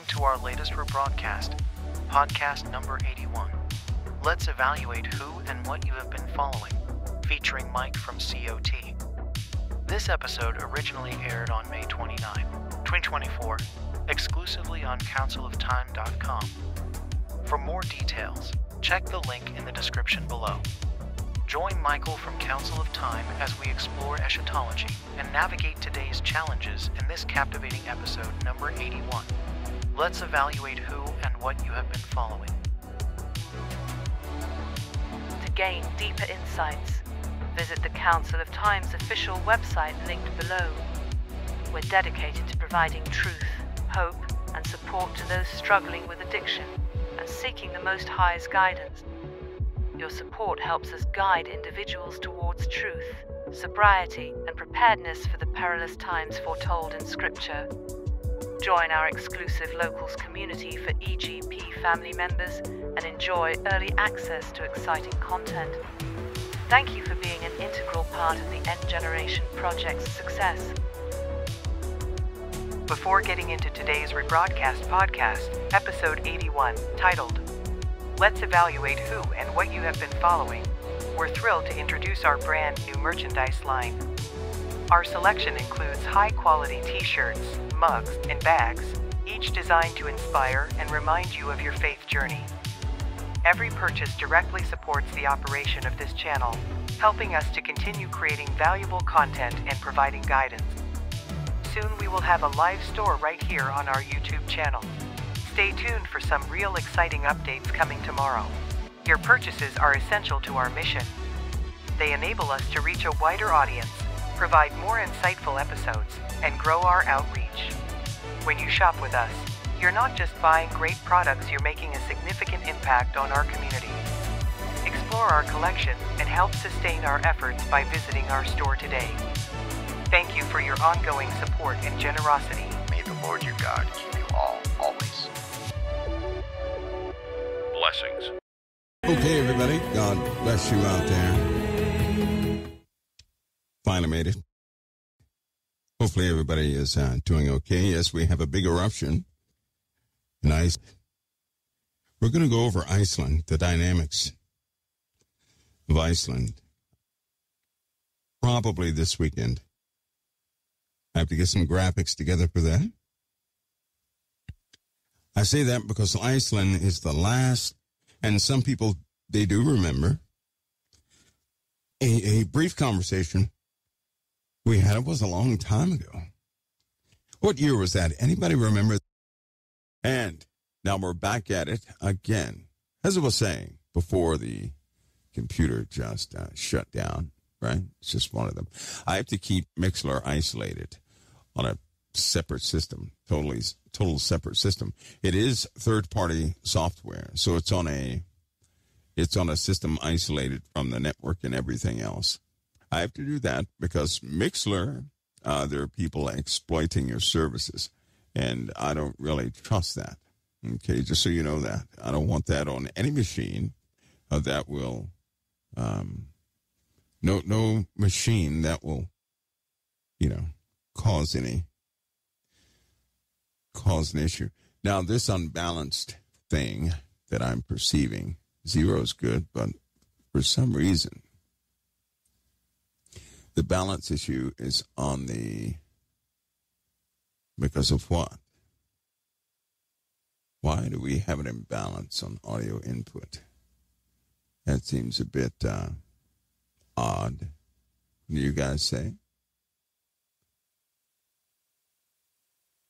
Welcome to our latest rebroadcast, podcast number 81. Let's evaluate who and what you have been following, featuring Mike from COT. This episode originally aired on May 29, 2024, exclusively on counciloftime.com. For more details, check the link in the description below. Join Michael from Council of Time as we explore eschatology and navigate today's challenges in this captivating episode number 81. Let's evaluate who and what you have been following. To gain deeper insights, visit the Council of Time's official website linked below. We're dedicated to providing truth, hope, and support to those struggling with addiction and seeking the Most High's guidance. Your support helps us guide individuals towards truth, sobriety, and preparedness for the perilous times foretold in Scripture. Join our exclusive locals community for EGP family members and enjoy early access to exciting content. Thank you for being an integral part of the End Generation Project's success. Before getting into today's rebroadcast podcast, episode 81, titled Let's Evaluate Who and What You Have Been Following, we're thrilled to introduce our brand new merchandise line. Our selection includes high-quality t-shirts, mugs, and bags, each designed to inspire and remind you of your faith journey. Every purchase directly supports the operation of this channel, helping us to continue creating valuable content and providing guidance. Soon we will have a live store right here on our YouTube channel. Stay tuned for some real exciting updates coming tomorrow. Your purchases are essential to our mission. They enable us to reach a wider audience, provide more insightful episodes, and grow our outreach. When you shop with us, you're not just buying great products, you're making a significant impact on our community. Explore our collection and help sustain our efforts by visiting our store today. Thank you for your ongoing support and generosity. May the Lord your God keep you all, always. Blessings. Okay, everybody. God bless you out there. Finally made it. Hopefully everybody is doing okay. Yes, we have a big eruption in Iceland. We're going to go over Iceland, the dynamics of Iceland, probably this weekend. I have to get some graphics together for that. I say that because Iceland is the last, and some people, they do remember, a brief conversation we had. It was a long time ago. What year was that? Anybody remember? And now we're back at it again. As I was saying before the computer just shut down, right? It's just one of them. I have to keep Mixler isolated on a separate system, total separate system. It is third-party software, so it's on a system isolated from the network and everything else. I have to do that because Mixler, there are people exploiting your services, and I don't really trust that. Okay, just so you know that. I don't want that on any machine that will, no machine that will, cause an issue. Now, this unbalanced thing that I'm perceiving, zero is good, but for some reason, the balance issue is on the, because of what? Why do we have an imbalance on audio input? That seems a bit odd, do you guys say?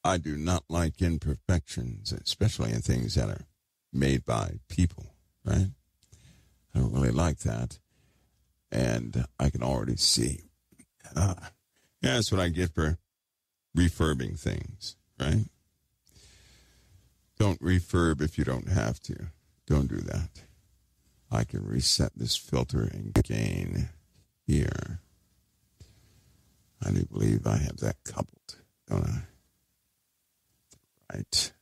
I do not like imperfections, especially in things that are made by people, right? I don't really like that. And I can already see. Yeah, that's what I get for refurbing things, right? Don't refurb if you don't have to. Don't do that. I can reset this filter and gain here. I do believe I have that coupled, don't I? Right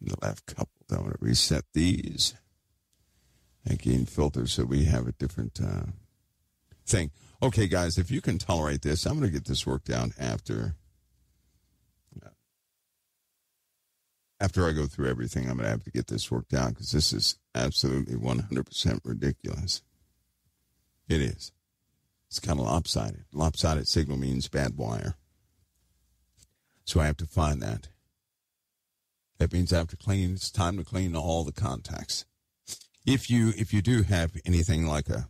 and the left coupled. I want to reset these and gain filters so we have a different thing. Okay, guys, if you can tolerate this, I'm going to get this worked out after after I go through everything, I'm going to have to get this worked out because this is absolutely 100% ridiculous. It is. It's kind of lopsided. Lopsided signal means bad wire. So I have to find that. That means I have to clean. It's time to clean all the contacts. If you do have anything like a,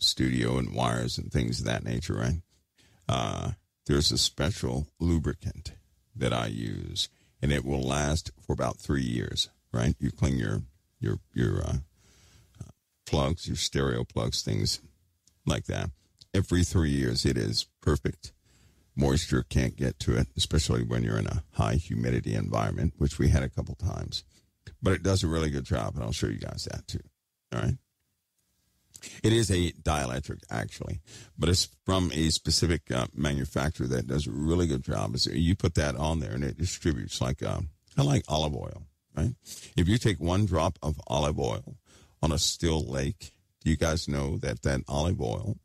studio and wires and things of that nature, right? There's a special lubricant that I use, and it will last for about 3 years, right? You clean your plugs, your stereo plugs, things like that. Every 3 years, it is perfect. Moisture can't get to it, especially when you're in a high humidity environment, which we had a couple times. But it does a really good job, and I'll show you guys that too, all right? It is a dielectric, actually, but it's from a specific manufacturer that does a really good job. You put that on there, and it distributes like olive oil, right? If you take one drop of olive oil on a still lake, do you guys know that that olive oil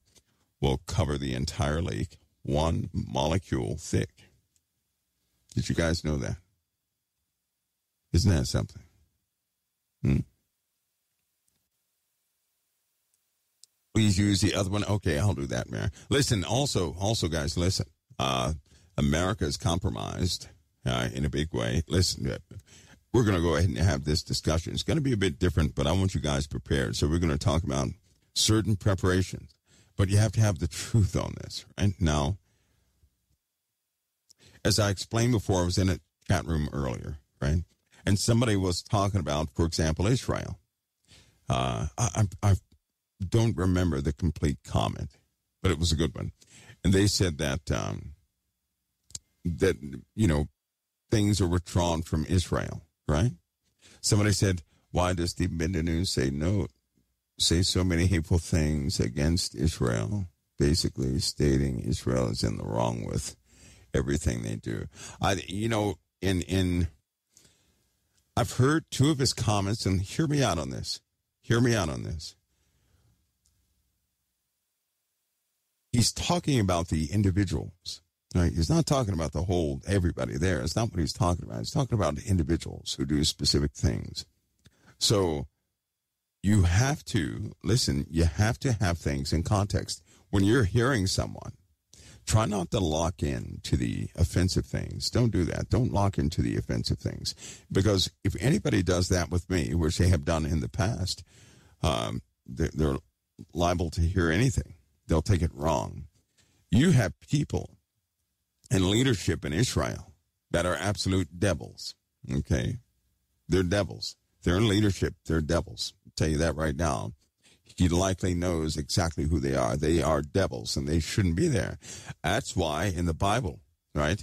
will cover the entire lake, one molecule thick? Did you guys know that? Isn't that something? Please use the other one. Okay, I'll do that, Mayor. Listen, also, guys, listen. America is compromised in a big way. Listen, we're going to go ahead and have this discussion. It's going to be a bit different, but I want you guys prepared. So we're going to talk about certain preparations. But you have to have the truth on this, right? Now, as I explained before, I was in a chat room earlier, right? And somebody was talking about, for example, Israel. I don't remember the complete comment, but it was a good one. And they said that, things are withdrawn from Israel, right? Somebody said, why does the news say so many hateful things against Israel, basically stating Israel is in the wrong with everything they do. I've heard two of his comments, and hear me out on this. Hear me out on this. He's talking about the individuals, right? He's not talking about the whole, everybody there. It's not what he's talking about. He's talking about individuals who do specific things. So, you have to, listen, you have to have things in context. When you're hearing someone, try not to lock in to the offensive things. Don't do that. Don't lock into the offensive things. Because if anybody does that with me, which they have done in the past, they're liable to hear anything. They'll take it wrong. You have people and leadership in Israel that are absolute devils, okay? They're devils. They're in leadership. They're devils. Tell you that right now. He likely knows exactly who they are. They are devils, and they shouldn't be there. That's why in the Bible, right,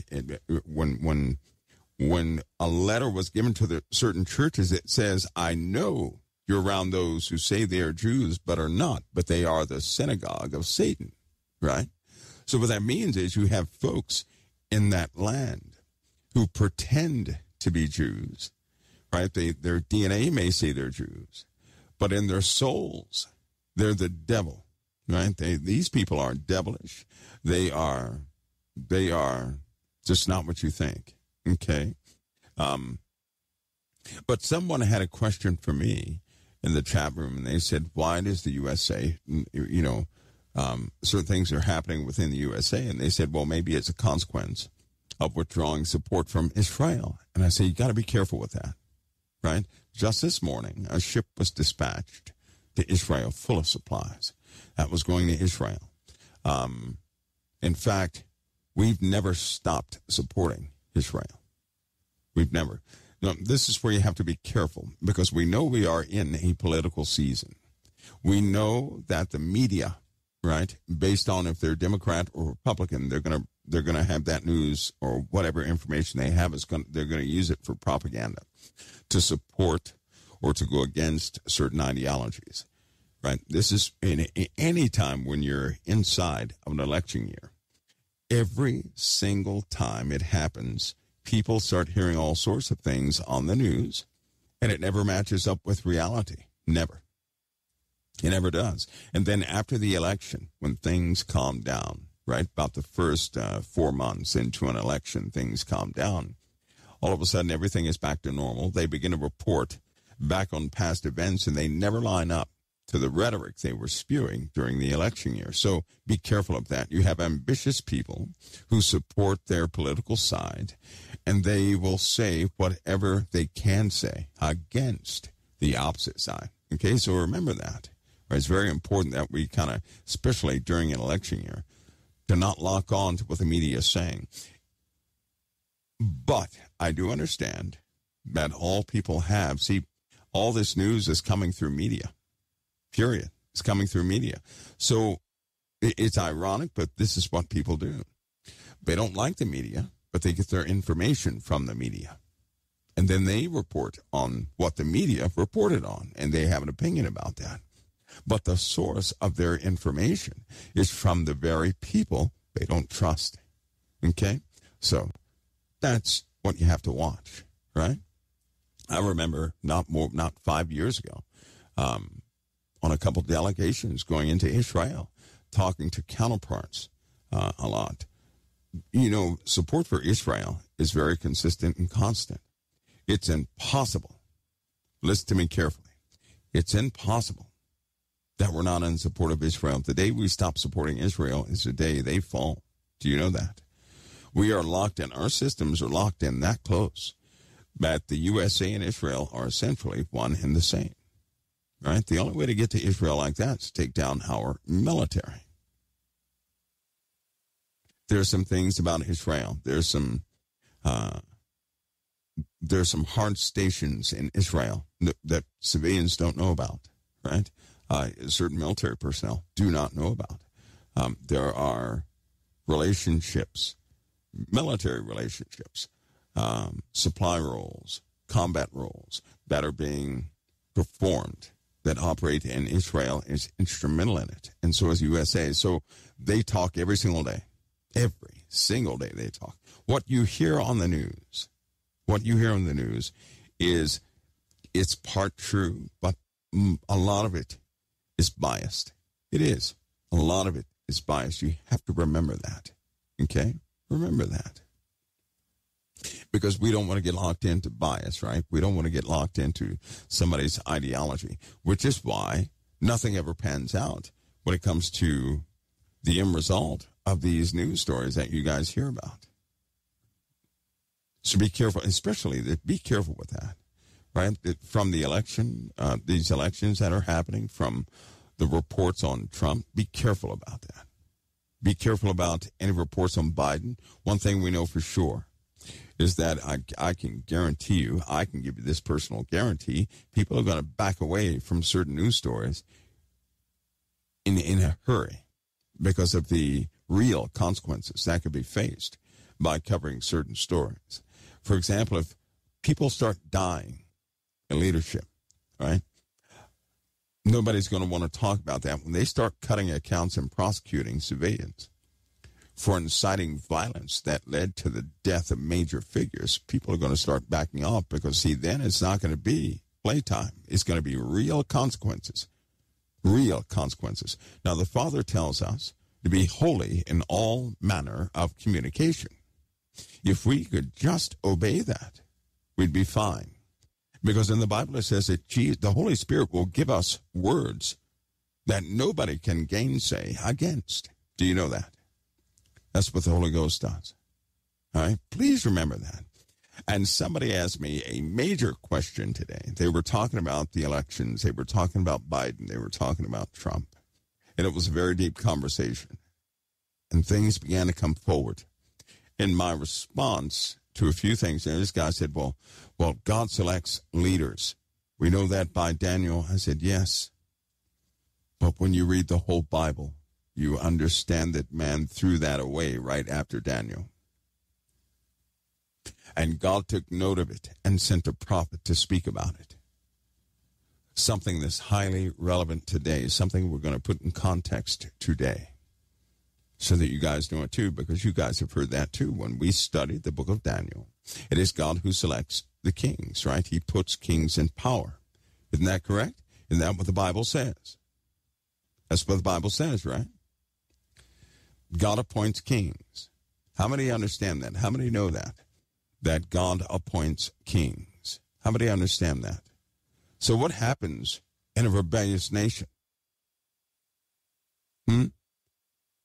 when a letter was given to the certain churches, it says, I know you're around those who say they are Jews but are not, but they are the synagogue of Satan, right? So what that means is you have folks in that land who pretend to be Jews, right? Their DNA may say they're Jews. But in their souls, they're the devil, right? These people are devilish. They are just not what you think, okay? But someone had a question for me in the chat room, and they said, why does the USA, certain things are happening within the USA? And they said, well, maybe it's a consequence of withdrawing support from Israel. And I say, you got to be careful with that, right? Just this morning, a ship was dispatched to Israel full of supplies. That was going to Israel. In fact, we've never stopped supporting Israel. We've never. Now, this is where you have to be careful because we know we are in a political season. We know that the media, right, based on if they're Democrat or Republican, they're going to have that news or whatever information they have they're going to use it for propaganda, to support or to go against certain ideologies, right? This is in any time when you're inside of an election year. Every single time it happens, people start hearing all sorts of things on the news, and it never matches up with reality. Never. It never does. And then after the election, when things calm down, right, about the first 4 months into an election, things calm down. all of a sudden everything is back to normal. They begin to report back on past events, and they never line up to the rhetoric they were spewing during the election year. So be careful of that. You have ambitious people who support their political side, and they will say whatever they can say against the opposite side. Okay, so remember that. It's very important that we kind of, especially during an election year, to not lock on to what the media is saying. But I do understand that all people have, see, all this news is coming through media. Period. It's coming through media. So it's ironic, but this is what people do. They don't like the media, but they get their information from the media. And then they report on what the media reported on, and they have an opinion about that. But the source of their information is from the very people they don't trust. Okay? So that's what you have to watch, right? I remember not 5 years ago, on a couple delegations going into Israel, talking to counterparts a lot. You know, support for Israel is very consistent and constant. It's impossible. Listen to me carefully. It's impossible that we're not in support of Israel. The day we stop supporting Israel is the day they fall. Do you know that? We are locked in. Our systems are locked in that close that the USA and Israel are essentially one and the same, right? The only way to get to Israel like that is to take down our military. There's some things about Israel. There's some hard stations in Israel that civilians don't know about, right? Certain military personnel do not know about. There are relationships, military relationships, supply roles, combat roles that are being performed that operate in Israel is instrumental in it. And so is USA. So they talk every single day. Every single day they talk. What you hear on the news is it's part true, but a lot of it is biased. It is. A lot of it is biased. You have to remember that. Okay? Remember that. Because we don't want to get locked into bias, right? We don't want to get locked into somebody's ideology, which is why nothing ever pans out when it comes to the end result of these news stories that you guys hear about. So be careful, especially be careful with that, right? From the election, these elections that are happening, from the reports on Trump, be careful about that. Be careful about any reports on Biden. One thing we know for sure is that I can guarantee you, I can give you this personal guarantee, people are going to back away from certain news stories in a hurry because of the real consequences that could be faced by covering certain stories. For example, if people start dying in leadership, right? Nobody's going to want to talk about that when they start cutting accounts and prosecuting civilians for inciting violence that led to the death of major figures. People are going to start backing off because, see, then it's not going to be playtime. It's going to be real consequences, real consequences. Now, the Father tells us to be holy in all manner of communication. If we could just obey that, we'd be fine. Because in the Bible it says that the Holy Spirit will give us words that nobody can gainsay against. Do you know that? That's what the Holy Ghost does. All right? Please remember that. And somebody asked me a major question today. They were talking about the elections. They were talking about Biden. They were talking about Trump. And it was a very deep conversation. And things began to come forward. In my response to a few things, and this guy said, well, God selects leaders. We know that by Daniel. I said, yes. But when you read the whole Bible, you understand that man threw that away right after Daniel. And God took note of it and sent a prophet to speak about it. Something that's highly relevant today, something we're going to put in context today so that you guys know it too, because you guys have heard that too. When we studied the book of Daniel, it is God who selects the kings, right? He puts kings in power. Isn't that correct? Isn't that what the Bible says? That's what the Bible says, right? God appoints kings. How many understand that? How many know that? that God appoints kings. How many understand that? So what happens in a rebellious nation?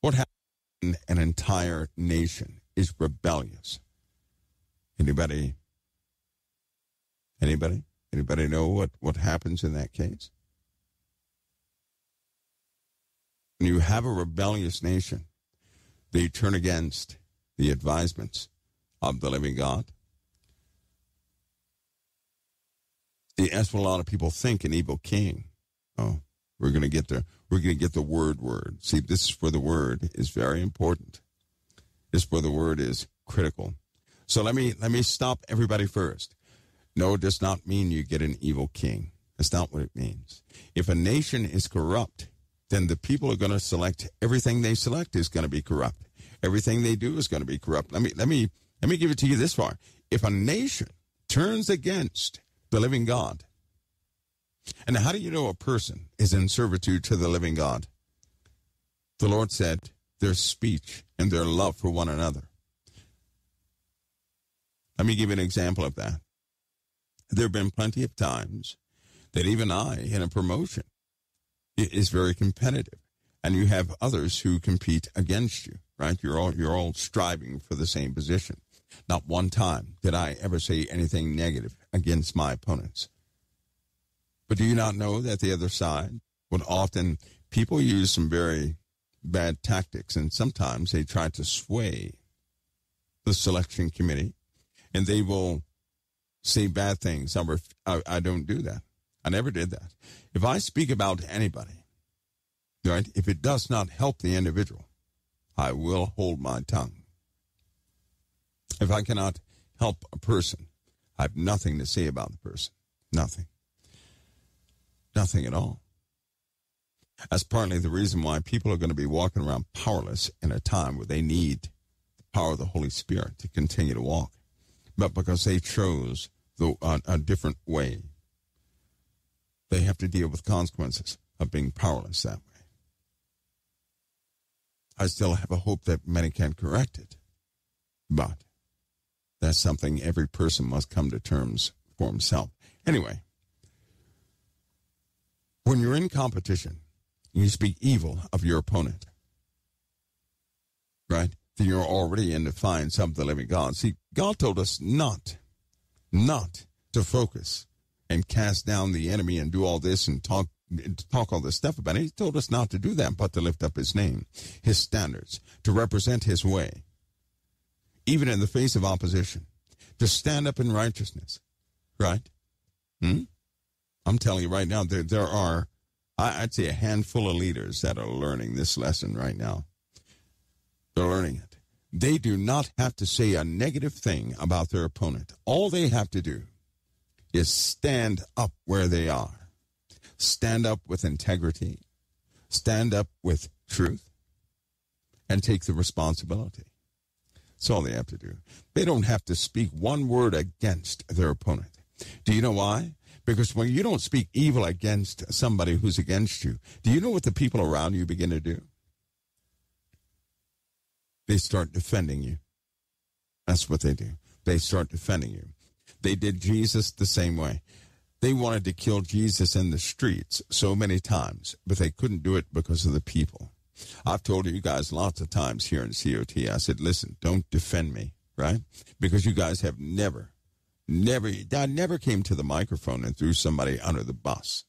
What happens when an entire nation is rebellious? Anybody? Anybody? Anybody know what happens in that case? When you have a rebellious nation, they turn against the advisements of the living God. That's what a lot of people think, an evil king. Oh, we're going to get there. We're going to get the word. See, this is where the word is very important. This is where the word is critical. So let me stop everybody first. No, it does not mean you get an evil king. That's not what it means. If a nation is corrupt, then the people are going to select. Everything they select is going to be corrupt. Everything they do is going to be corrupt. Let me give it to you this far. If a nation turns against the living God, and how do you know a person is in servitude to the living God? The Lord said, their speech and their love for one another. Let me give you an example of that. There have been plenty of times that even I, in a promotion, is very competitive, and you have others who compete against you, right? You're all striving for the same position. Not one time did I ever say anything negative against my opponents. But do you not know that the other side would often, people use some very bad tactics, and sometimes they try to sway the selection committee, and they will say bad things. I don't do that. I never did that. If I speak about anybody, right, if it does not help the individual, I will hold my tongue. If I cannot help a person, I have nothing to say about the person. Nothing. Nothing at all. That's partly the reason why people are going to be walking around powerless in a time where they need the power of the Holy Spirit to continue to walk, but because they chose a different way, they have to deal with consequences of being powerless that way. I still have a hope that many can correct it, but that's something every person must come to terms for himself. Anyway, when you're in competition, you speak evil of your opponent, right? Then you're already in defiance of the living God. See, God told us not to focus and cast down the enemy and do all this and talk all this stuff about it. He told us not to do that, but to lift up his name, his standards, to represent his way, even in the face of opposition, to stand up in righteousness, right? I'm telling you right now, there are, I'd say, a handful of leaders that are learning this lesson right now. They're learning it. They do not have to say a negative thing about their opponent. All they have to do is stand up where they are. Stand up with integrity. Stand up with truth. And take the responsibility. That's all they have to do. They don't have to speak one word against their opponent. Do you know why? Because when you don't speak evil against somebody who's against you, do you know what the people around you begin to do? They start defending you. That's what they do. They start defending you. They did Jesus the same way. They wanted to kill Jesus in the streets so many times, but they couldn't do it because of the people. I've told you guys lots of times here in COT, I said, listen, don't defend me, right? Because you guys have never, I never came to the microphone and threw somebody under the bus.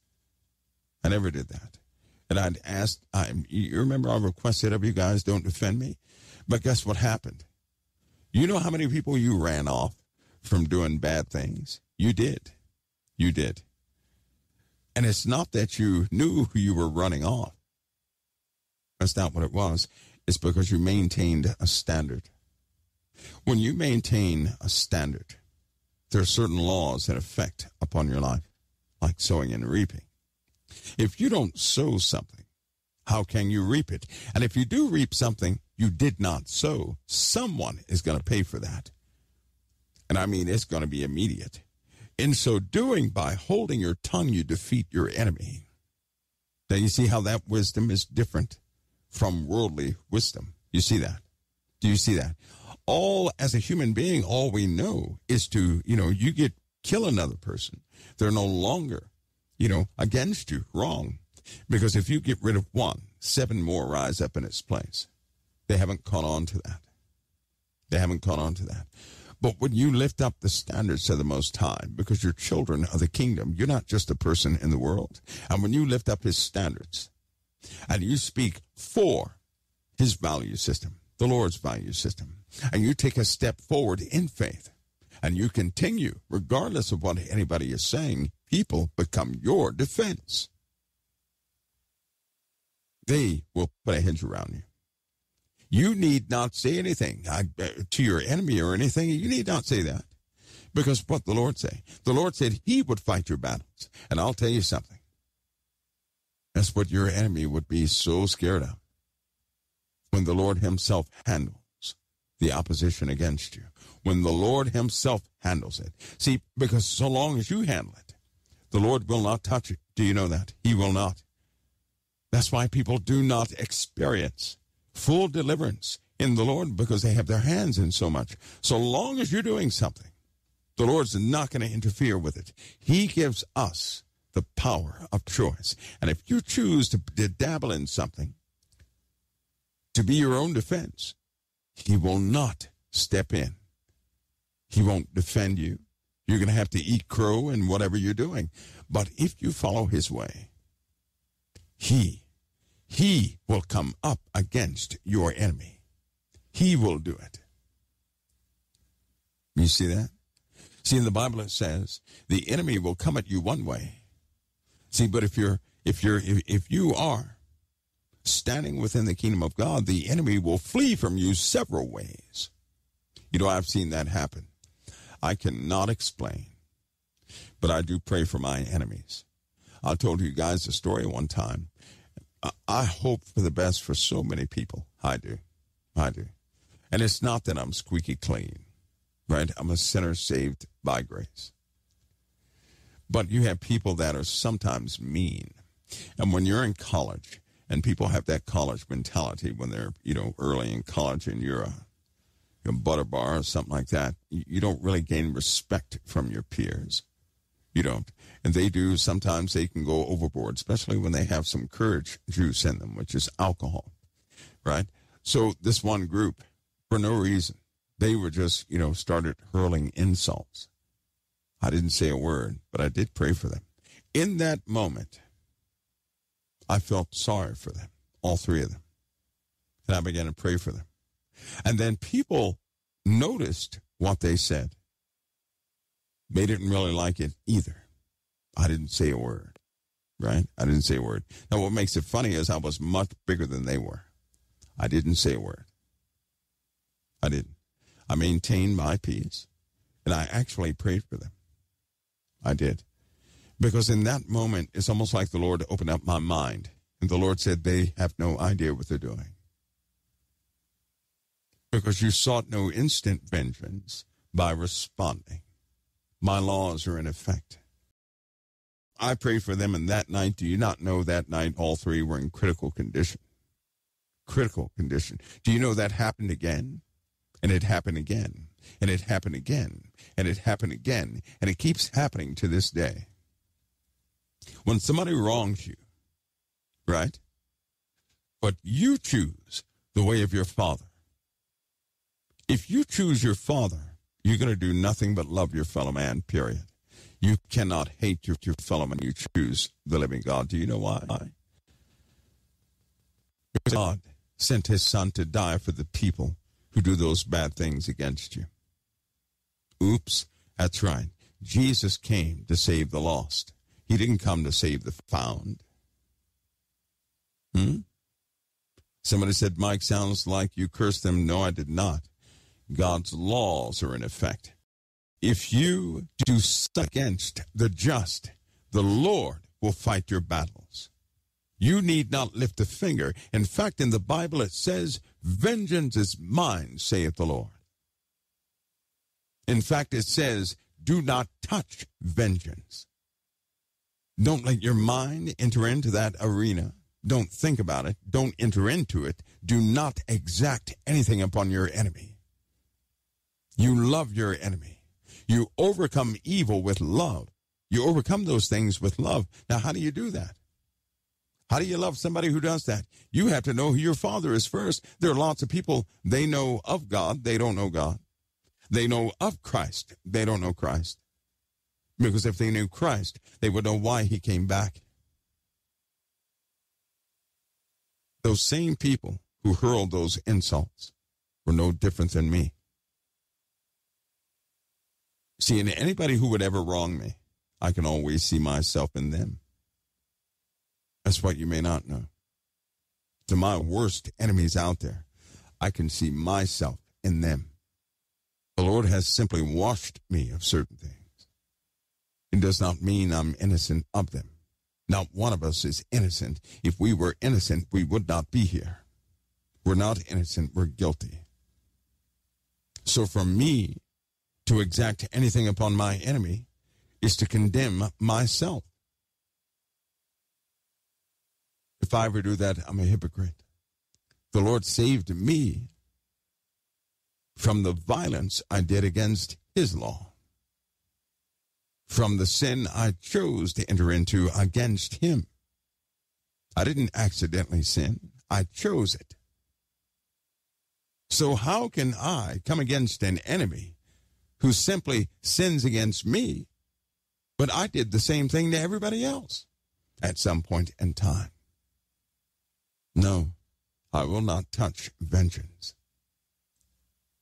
I never did that. And you remember I requested of you guys, don't defend me? But guess what happened? You know how many people you ran off from doing bad things? You did. And it's not that you knew who you were running off. That's not what it was. It's because you maintained a standard. When you maintain a standard, there are certain laws that affect upon your life, like sowing and reaping. If you don't sow something, how can you reap it? And if you do reap something you did not sow, someone is going to pay for that. And I mean, it's going to be immediate. In so doing, by holding your tongue, you defeat your enemy. Now, you see how that wisdom is different from worldly wisdom. You see that? Do you see that? all as a human being, all we know is to, you get kill another person. They're no longer, against you, wrong. Because if you get rid of one, 7 more rise up in its place. They haven't caught on to that. But when you lift up the standards to the Most High, because you're children of the kingdom, you're not just a person in the world. And when you lift up his standards and you speak for his value system, the Lord's value system, and you take a step forward in faith, and you continue, regardless of what anybody is saying, people become your defense. They will put a hedge around you. You need not say anything to your enemy or anything. You need not say that. Because what the Lord said, he would fight your battles. And I'll tell you something. That's what your enemy would be so scared of. When the Lord himself handles the opposition against you. When the Lord himself handles it. See, because so long as you handle it, the Lord will not touch it. Do you know that? He will not. That's why people do not experience full deliverance in the Lord, because they have their hands in so much. So long as you're doing something, the Lord's not going to interfere with it. He gives us the power of choice. And if you choose to dabble in something, to be your own defense, he will not step in. He won't defend you. You're going to have to eat crow in whatever you're doing. But if you follow his way, He will come up against your enemy. He will do it. You see that? See, in the Bible it says the enemy will come at you one way. See, but if you are standing within the kingdom of God, the enemy will flee from you several ways. I've seen that happen. I cannot explain, but I do pray for my enemies. I told you guys a story one time. I hope for the best for so many people. I do. And it's not that I'm squeaky clean, right? I'm a sinner saved by grace. But you have people that are sometimes mean. And when you're in college, and people have that college mentality when they're, early in college and you're a butter bar or something like that, you don't really gain respect from your peers. You don't. And they do. Sometimes they can go overboard, especially when they have some courage juice in them, which is alcohol, right? So this one group, for no reason, they were just, started hurling insults. I didn't say a word, but I did pray for them. In that moment, I felt sorry for them, all 3 of them. And I began to pray for them. And then people noticed what they said. They didn't really like it either. I didn't say a word, right? Now, what makes it funny is I was much bigger than they were. I didn't say a word. I didn't. I maintained my peace, and I actually prayed for them. I did. Because in that moment, it's almost like the Lord opened up my mind, and the Lord said, they have no idea what they're doing. Because you sought no instant vengeance by responding. My laws are in effect. I prayed for them, and that night, do you not know that night all 3 were in critical condition? Critical condition. Do you know that happened again? And it happened again. And it happened again. And it happened again. And it keeps happening to this day. When somebody wrongs you, right? But you choose the way of your father. If you choose your father, you're going to do nothing but love your fellow man, period. You cannot hate your fellow man. You choose the living God. Do you know why? Because God sent his son to die for the people who do those bad things against you. Oops, that's right. Jesus came to save the lost. He didn't come to save the found. Somebody said, Mike, sounds like you cursed them. No, I did not. God's laws are in effect. If you do against the just, the Lord will fight your battles. You need not lift a finger. In fact, in the Bible it says, vengeance is mine, saith the Lord. In fact, it says, do not touch vengeance. Don't let your mind enter into that arena. Don't think about it. Don't enter into it. Do not exact anything upon your enemy. You love your enemy. You overcome evil with love. You overcome those things with love. Now, how do you do that? How do you love somebody who does that? You have to know who your father is first. There are lots of people, they know of God, they don't know God. They know of Christ, they don't know Christ. Because if they knew Christ, they would know why he came back. Those same people who hurled those insults were no different than me. See, in anybody who would ever wrong me, I can always see myself in them. That's what you may not know. To my worst enemies out there, I can see myself in them. The Lord has simply washed me of certain things. It does not mean I'm innocent of them. Not one of us is innocent. If we were innocent, we would not be here. We're not innocent, we're guilty. So for me to exact anything upon my enemy is to condemn myself. If I ever do that, I'm a hypocrite. The Lord saved me from the violence I did against his law, from the sin I chose to enter into against him. I didn't accidentally sin. I chose it. So how can I come against an enemy who simply sins against me, but I did the same thing to everybody else at some point in time? No, I will not touch vengeance.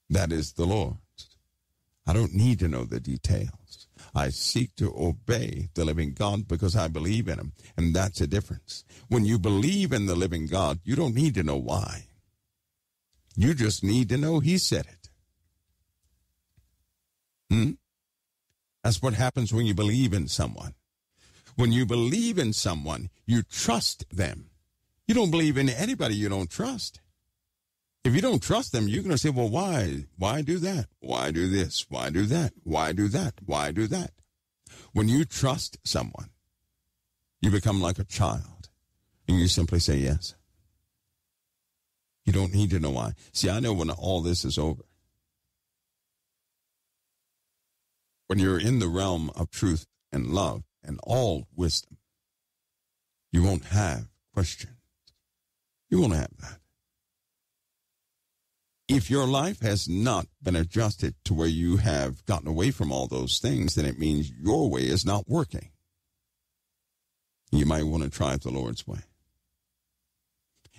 That is the Lord's. I don't need to know the details. I seek to obey the living God because I believe in him, and that's a difference. When you believe in the living God, you don't need to know why. You just need to know he said it. That's what happens when you believe in someone. When you believe in someone, you trust them. You don't believe in anybody you don't trust. If you don't trust them, you're going to say, well, why? Why do that? Why do this? Why do that? Why do that? Why do that? When you trust someone, you become like a child, and you simply say yes. You don't need to know why. See, I know when all this is over. When you're in the realm of truth and love and all wisdom, you won't have questions. You won't have that. If your life has not been adjusted to where you have gotten away from all those things, then it means your way is not working. You might want to try the Lord's way.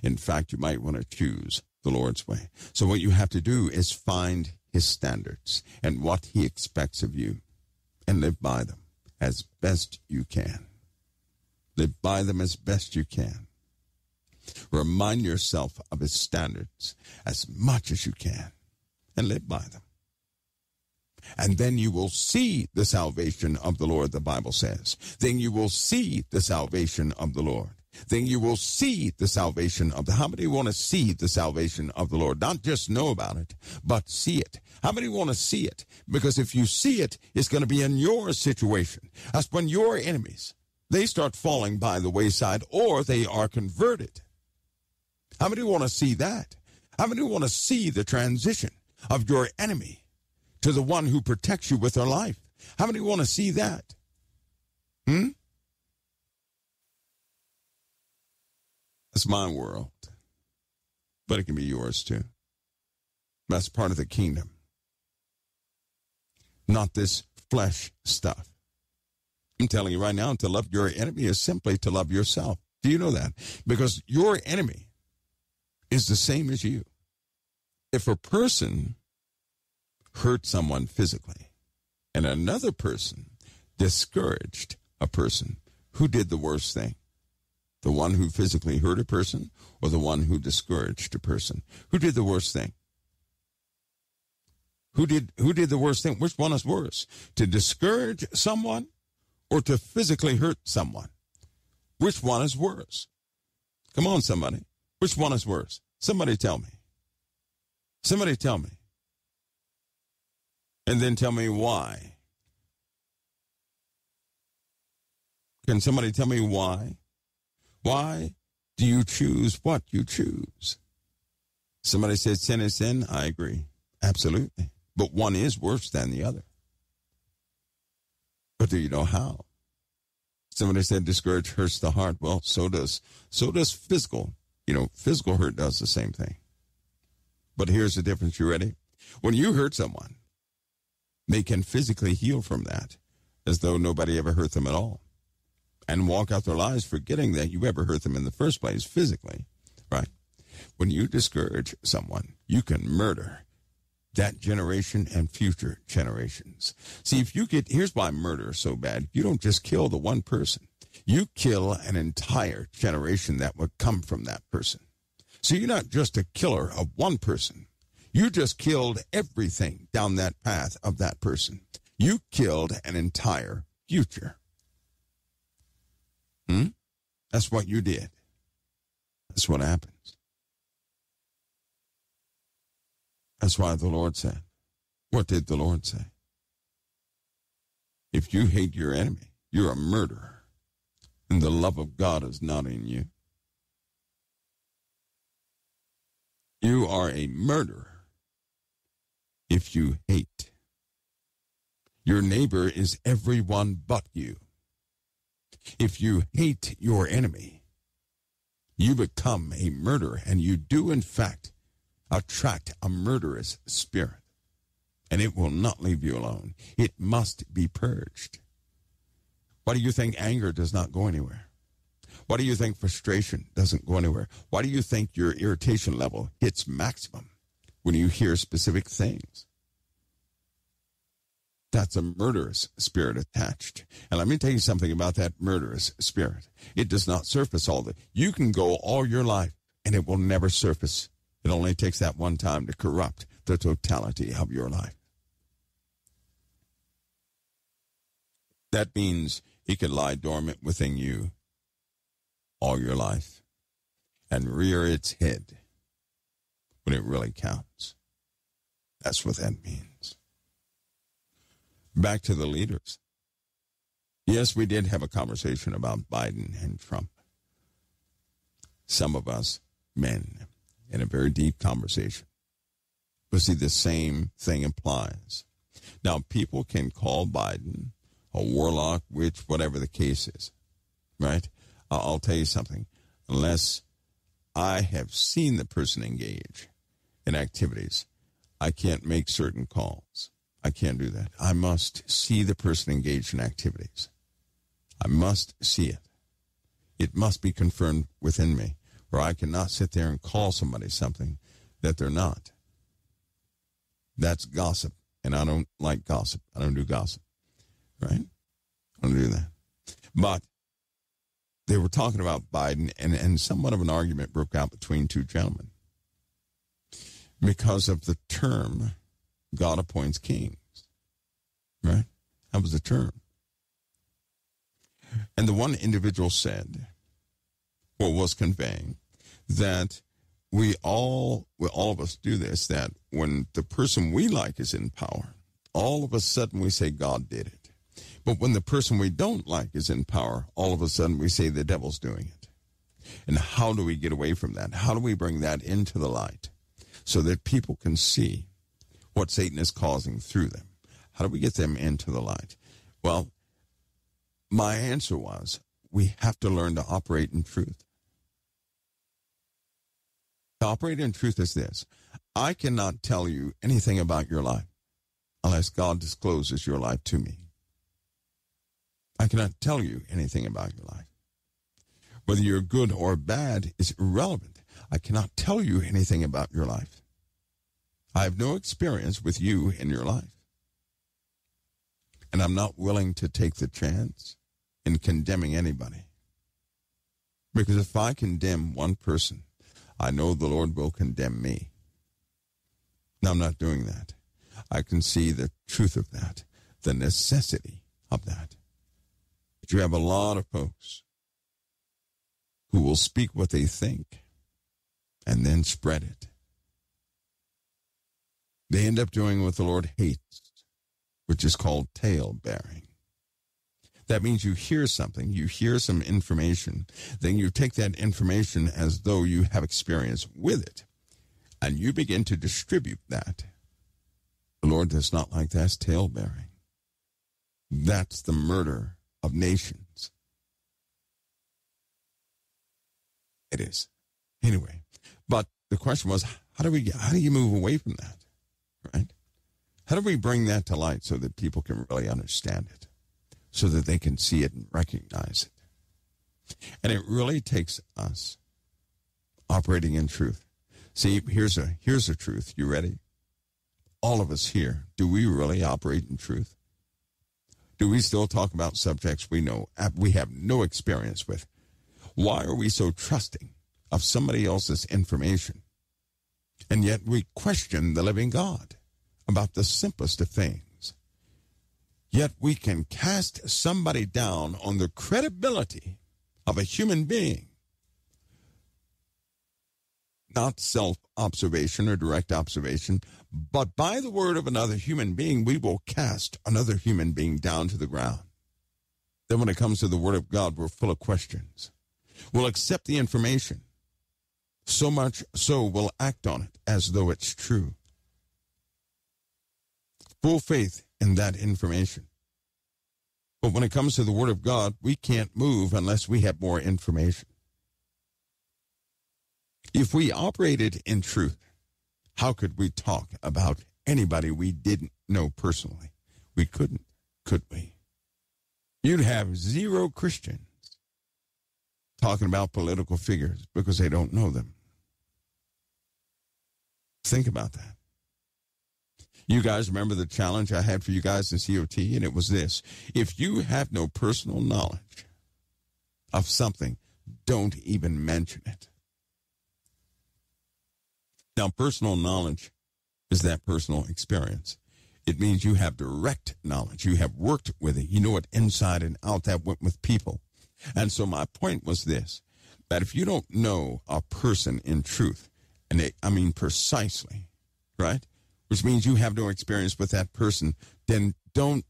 In fact, you might want to choose the Lord's way. So what you have to do is find his standards and what he expects of you and live by them as best you can. Live by them as best you can. Remind yourself of his standards as much as you can and live by them. And then you will see the salvation of the Lord, the Bible says. Then you will see the salvation of the Lord. Then you will see the salvation of the Lord. How many want to see the salvation of the Lord? Not just know about it, but see it. How many want to see it? Because if you see it, it's going to be in your situation. That's when your enemies, they start falling by the wayside or they are converted. How many want to see that? How many want to see the transition of your enemy to the one who protects you with their life? How many want to see that? That's my world, but it can be yours too. That's part of the kingdom, not this flesh stuff. I'm telling you right now, to love your enemy is simply to love yourself. Do you know that? Because your enemy is the same as you. If a person hurts someone physically and another person discouraged a person, who did the worst thing? The one who physically hurt a person or the one who discouraged a person? Who did the worst thing? Who did the worst thing? Which one is worse? To discourage someone or to physically hurt someone? Which one is worse? Come on, somebody. Which one is worse? Somebody tell me. Somebody tell me. And then tell me why. Can somebody tell me why? Why do you choose what you choose? Somebody said sin is sin. I agree. Absolutely. But one is worse than the other. But do you know how? Somebody said discourage hurts the heart. Well, so does physical. You know, physical hurt does the same thing. But here's the difference. You ready? When you hurt someone, they can physically heal from that as though nobody ever hurt them at all and walk out their lives forgetting that you ever hurt them in the first place physically, right? When you discourage someone, you can murder that generation and future generations. See, here's why murder is so bad. You don't just kill the one person. You kill an entire generation that would come from that person. So you're not just a killer of one person. You just killed everything down that path of that person. You killed an entire future. That's what you did. That's what happens. That's why the Lord said. What did the Lord say? If you hate your enemy, you're a murderer, and the love of God is not in you. You are a murderer if you hate. Your neighbor is everyone but you. If you hate your enemy, you become a murderer, and you do, in fact, attract a murderous spirit, and it will not leave you alone. It must be purged. Why do you think anger does not go anywhere? Why do you think frustration doesn't go anywhere? Why do you think your irritation level hits maximum when you hear specific things? That's a murderous spirit attached. And let me tell you something about that murderous spirit. It does not surface you can go all your life and it will never surface. It only takes that one time to corrupt the totality of your life. That means it can lie dormant within you all your life and rear its head when it really counts. That's what that means. Back to the leaders. Yes, we did have a conversation about Biden and Trump. Some of us men in a very deep conversation. But see, the same thing applies. Now, people can call Biden a warlock, witch, whatever the case is, right? I'll tell you something, unless I have seen the person engage in activities, I can't make certain calls. I can't do that. I must see the person engaged in activities. I must see it. It must be confirmed within me, or I cannot sit there and call somebody something that they're not. That's gossip, and I don't like gossip. I don't do gossip, right? I don't do that. But they were talking about Biden, and somewhat of an argument broke out between two gentlemen because of the term God appoints kings, right? That was the term. And the one individual said, or was conveying, that all of us do this, that when the person we like is in power, all of a sudden we say God did it. But when the person we don't like is in power, all of a sudden we say the devil's doing it. And how do we get away from that? How do we bring that into the light so that people can see what Satan is causing through them? How do we get them into the light? Well, my answer was, we have to learn to operate in truth. To operate in truth is this. I cannot tell you anything about your life unless God discloses your life to me. I cannot tell you anything about your life. Whether you're good or bad is irrelevant. I cannot tell you anything about your life. I have no experience with you in your life. And I'm not willing to take the chance in condemning anybody. Because if I condemn one person, I know the Lord will condemn me. Now, I'm not doing that. I can see the truth of that, the necessity of that. You have a lot of folks who will speak what they think and then spread it. They end up doing what the Lord hates, which is called tale-bearing. That means you hear something, you hear some information, then you take that information as though you have experience with it, and you begin to distribute that. The Lord Lord does not like. That's tale-bearing. That's the murder of nations. It is. Anyway, but the question was, how do you move away from that, right? How do we bring that to light so that people can really understand it, so that they can see it and recognize it? And it really takes us operating in truth. See, here's a truth. You ready? All of us here, do we really operate in truth? Do we still talk about subjects we know, we have no experience with? Why are we so trusting of somebody else's information? And yet we question the living God about the simplest of things. Yet we can cast somebody down on the credibility of a human being. Not self-observation or direct observation, but by the word of another human being, we will cast another human being down to the ground. Then when it comes to the word of God, we're full of questions. We'll accept the information. So much so we'll act on it as though it's true. Full faith in that information. But when it comes to the word of God, we can't move unless we have more information. If we operated in truth, how could we talk about anybody we didn't know personally? We couldn't, could we? You'd have zero Christians talking about political figures because they don't know them. Think about that. You guys remember the challenge I had for you guys in COT, and it was this. If you have no personal knowledge of something, don't even mention it. Now, personal knowledge is that personal experience. It means you have direct knowledge. You have worked with it. You know it inside and out. That went with people. And so my point was this, that if you don't know a person in truth, and precisely, right, which means you have no experience with that person, then don't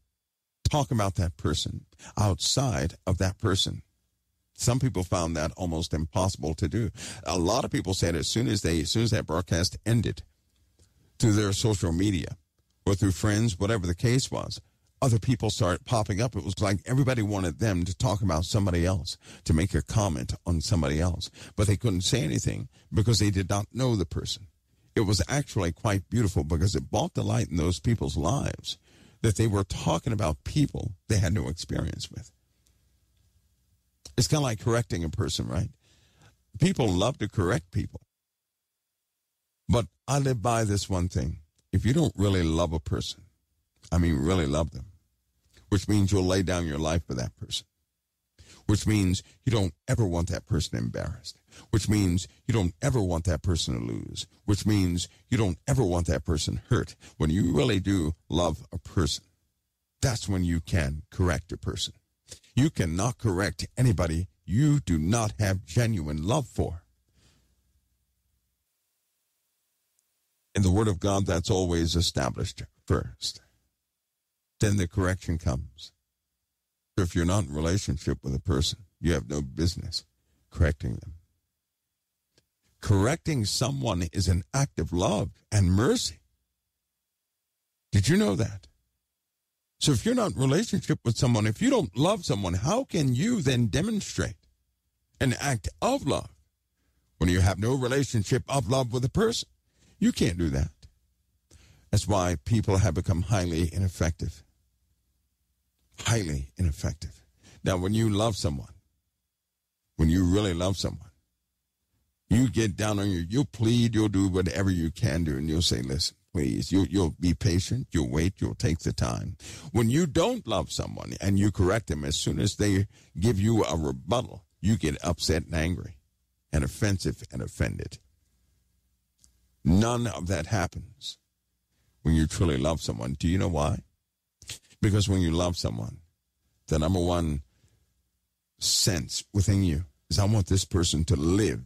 talk about that person outside of that person. Some people found that almost impossible to do. A lot of people said as soon as that broadcast ended, through their social media or through friends, whatever the case was, other people started popping up. It was like everybody wanted them to talk about somebody else, to make a comment on somebody else. But they couldn't say anything because they did not know the person. It was actually quite beautiful because it brought the light in those people's lives that they were talking about people they had no experience with. It's kind of like correcting a person, right? People love to correct people. But I live by this one thing. If you don't really love a person, really love them, which means you'll lay down your life for that person, which means you don't ever want that person embarrassed, which means you don't ever want that person to lose, which means you don't ever want that person hurt. When you really do love a person, that's when you can correct a person. You cannot correct anybody you do not have genuine love for. In the Word of God, that's always established first. Then the correction comes. So if you're not in relationship with a person, you have no business correcting them. Correcting someone is an act of love and mercy. Did you know that? So if you're not in relationship with someone, if you don't love someone, how can you then demonstrate an act of love when you have no relationship of love with a person? You can't do that. That's why people have become highly ineffective. Highly ineffective. Now, when you love someone, when you really love someone, you get down on your, you'll plead, you'll do whatever you can do, and you'll say, listen. Please, you'll be patient, you'll wait, you'll take the time. When you don't love someone and you correct them, as soon as they give you a rebuttal, you get upset and angry and offensive and offended. None of that happens when you truly love someone. Do you know why? Because when you love someone, the number one sense within you is, I want this person to live.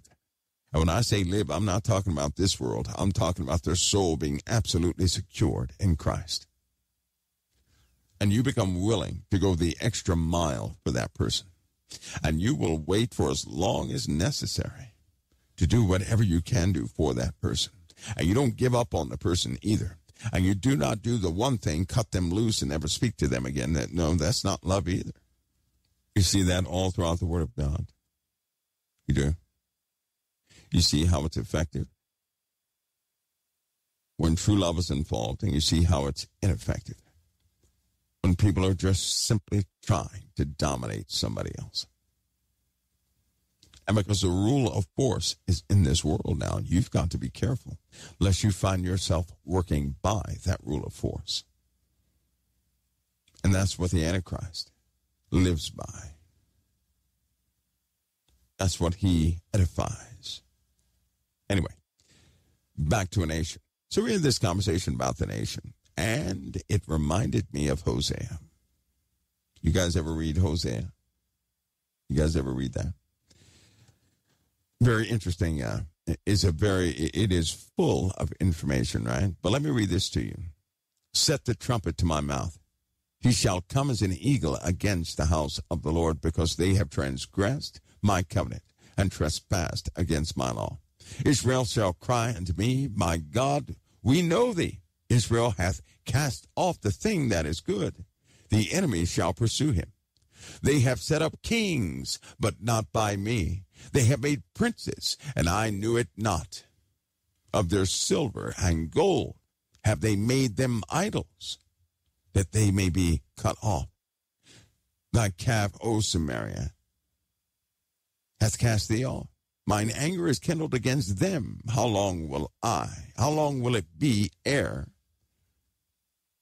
And when I say live, I'm not talking about this world. I'm talking about their soul being absolutely secured in Christ. And you become willing to go the extra mile for that person. And you will wait for as long as necessary to do whatever you can do for that person. And you don't give up on the person either. And you do not do the one thing, cut them loose and never speak to them again. No, that's not love either. You see that all throughout the Word of God. You do. You see how it's effective when true love is involved, and you see how it's ineffective when people are just simply trying to dominate somebody else. And because the rule of force is in this world now, you've got to be careful lest you find yourself working by that rule of force. And that's what the Antichrist lives by. That's what he edifies. Anyway, back to a nation. So we had this conversation about the nation, and it reminded me of Hosea. You guys ever read Hosea? You guys ever read that? Very interesting. It is full of information, right? But let me read this to you. Set the trumpet to my mouth. He shall come as an eagle against the house of the Lord, because they have transgressed my covenant and trespassed against my law. Israel shall cry unto me, my God, we know thee. Israel hath cast off the thing that is good. The enemy shall pursue him. They have set up kings, but not by me. They have made princes, and I knew it not. Of their silver and gold have they made them idols, that they may be cut off. Thy calf, O Samaria, hath cast thee off. Mine anger is kindled against them. How long will it be ere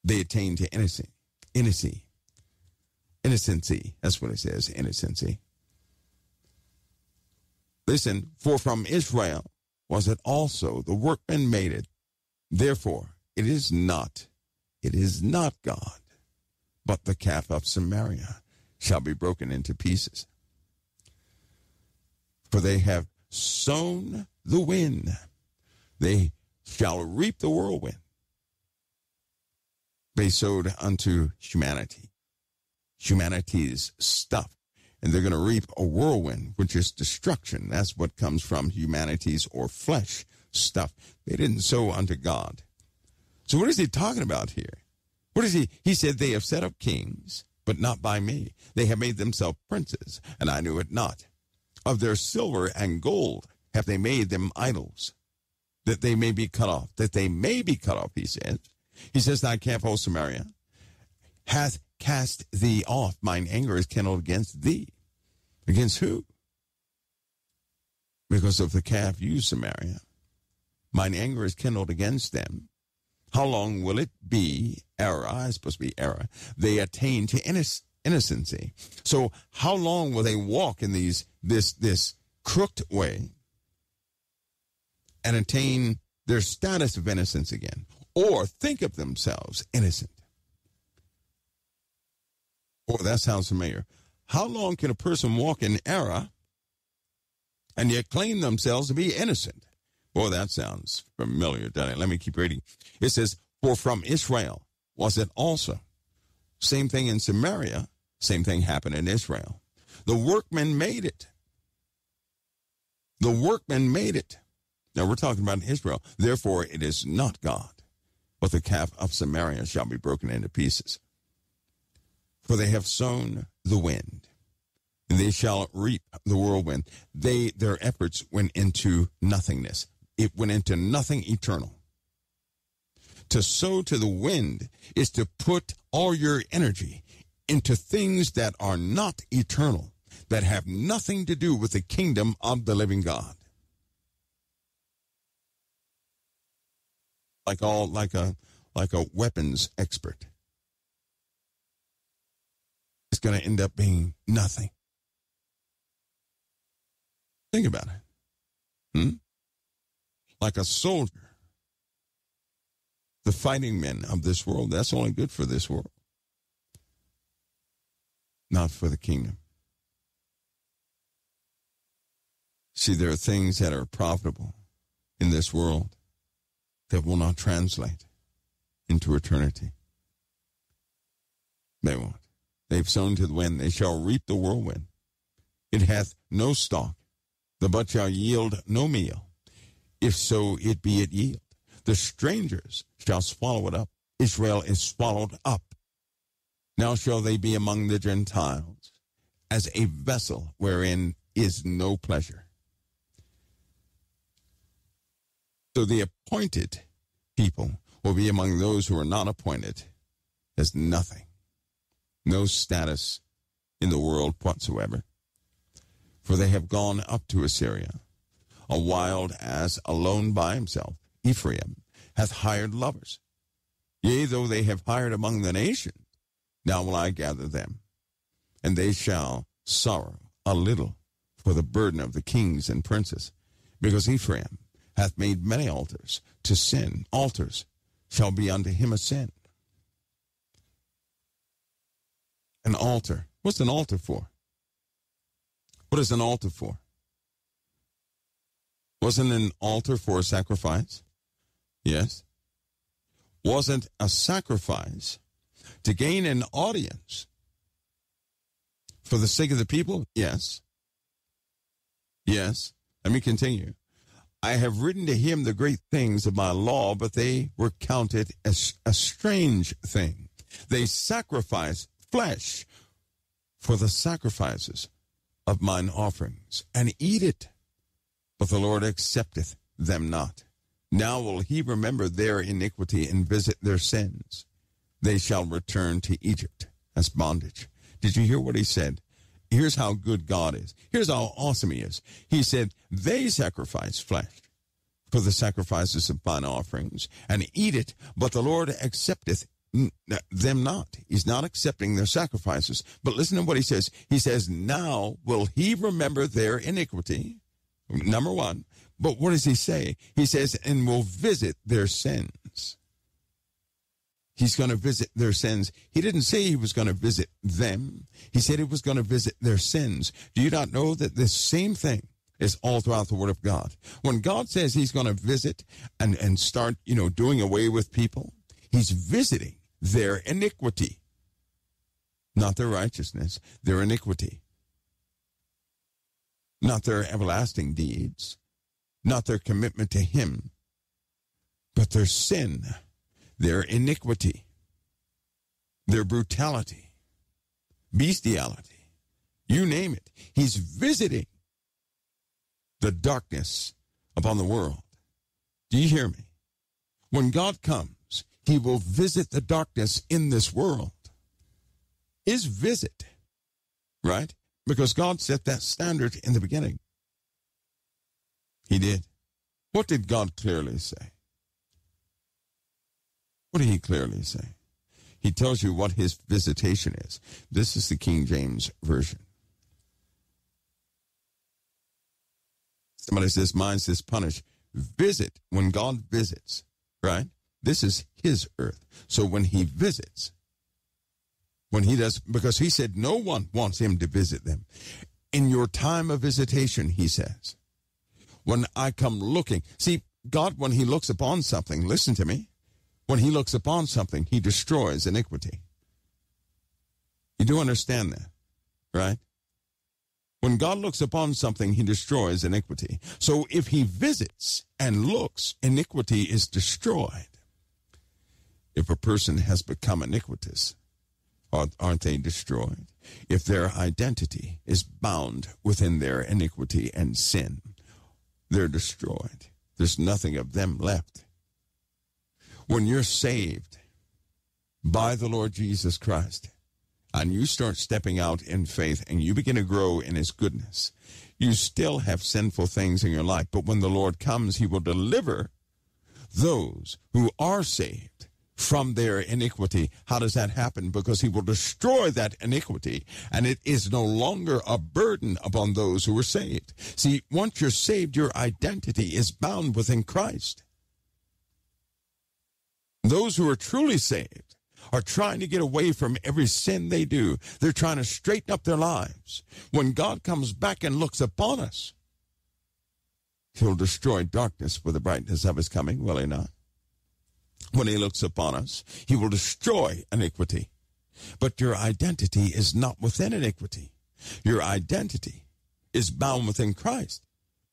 they attain to innocency? That's what it says, innocency. Listen, for from Israel was it also, the workman made it. Therefore, it is not God, but the calf of Samaria shall be broken into pieces. For they have sown the wind, they shall reap the whirlwind. They sowed unto humanity's stuff, and they're going to reap a whirlwind, which is destruction. That's what comes from humanity's or flesh stuff. They didn't sow unto God. So what is he talking about here? What is he? He said they have set up kings, but not by me. They have made themselves princes, and I knew it not. Of their silver and gold have they made them idols, that they may be cut off. That they may be cut off, he says. He says, thy camp, O Samaria, hath cast thee off. Mine anger is kindled against thee. Against who? Because of the calf, you Samaria. Mine anger is kindled against them. How long will it be error, they attain to innocency. So how long will they walk in this crooked way and attain their status of innocence again, or think of themselves innocent? Or that sounds familiar. How long can a person walk in error and yet claim themselves to be innocent? Boy, that sounds familiar, doesn't it? Let me keep reading. It says, for from Israel was it also. Same thing in Samaria. Same thing happened in Israel. The workmen made it. Now, we're talking about Israel. Therefore, it is not God, but the calf of Samaria shall be broken into pieces. For they have sown the wind, and they shall reap the whirlwind. Their efforts went into nothingness. It went into nothing eternal. To sow to the wind is to put all your energy into things that are not eternal, that have nothing to do with the kingdom of the living God. Like a weapons expert. It's going to end up being nothing. Think about it. Like a soldier. The fighting men of this world, that's only good for this world. Not for the kingdom. See, there are things that are profitable in this world that will not translate into eternity. They won't. They've sown to the wind. They shall reap the whirlwind. It hath no stalk. The bud shall yield no meal. If so, it be it yield. The strangers shall swallow it up. Israel is swallowed up. Now shall they be among the Gentiles as a vessel wherein is no pleasure. So the appointed people will be among those who are not appointed as nothing, no status in the world whatsoever. For they have gone up to Assyria, a wild ass alone by himself. Ephraim hath hired lovers. Yea, though they have hired among the nations, now will I gather them, and they shall sorrow a little for the burden of the kings and princes, because Ephraim hath made many altars to sin. Altars shall be unto him a sin. An altar. What's an altar for? What is an altar for? Wasn't an altar for a sacrifice? Yes. Wasn't a sacrifice to gain an audience for the sake of the people? Yes. Yes. Let me continue. I have written to him the great things of my law, but they were counted as a strange thing. They sacrificed flesh for the sacrifices of mine offerings, and eat it, but the Lord accepteth them not. Now will he remember their iniquity and visit their sins. They shall return to Egypt as bondage. Did you hear what he said? Here's how good God is. Here's how awesome he is. He said, they sacrifice flesh for the sacrifices of mine offerings and eat it, but the Lord accepteth them not. He's not accepting their sacrifices. But listen to what he says. He says, now will he remember their iniquity, number one. But what does he say? He says, and will visit their sins. He's going to visit their sins. He didn't say he was going to visit them. He said he was going to visit their sins. Do you not know that this same thing is all throughout the Word of God? When God says he's going to visit and start, doing away with people, he's visiting their iniquity, not their righteousness, their iniquity, not their everlasting deeds, not their commitment to him, but their sin, their iniquity, their brutality, bestiality, you name it. He's visiting the darkness upon the world. Do you hear me? When God comes, he will visit the darkness in this world. His visit, right? Because God set that standard in the beginning. He did. What did God clearly say? What did he clearly say? He tells you what his visitation is. This is the King James Version. Somebody says, mine says punish. Visit, when God visits, right? This is his earth. So when he visits, when he does, because he said no one wants him to visit them. In your time of visitation, he says, when I come looking. See, God, when he looks upon something, listen to me. When he looks upon something, he destroys iniquity. You do understand that, right? When God looks upon something, he destroys iniquity. So if he visits and looks, iniquity is destroyed. If a person has become iniquitous, aren't they destroyed? If their identity is bound within their iniquity and sin, they're destroyed. There's nothing of them left. When you're saved by the Lord Jesus Christ and you start stepping out in faith and you begin to grow in his goodness, you still have sinful things in your life. But when the Lord comes, he will deliver those who are saved from their iniquity. How does that happen? Because he will destroy that iniquity, and it is no longer a burden upon those who are saved. See, once you're saved, your identity is bound within Christ. Those who are truly saved are trying to get away from every sin they do. They're trying to straighten up their lives. When God comes back and looks upon us, he'll destroy darkness with the brightness of his coming, will he not? When he looks upon us, he will destroy iniquity. But your identity is not within iniquity. Your identity is bound within Christ.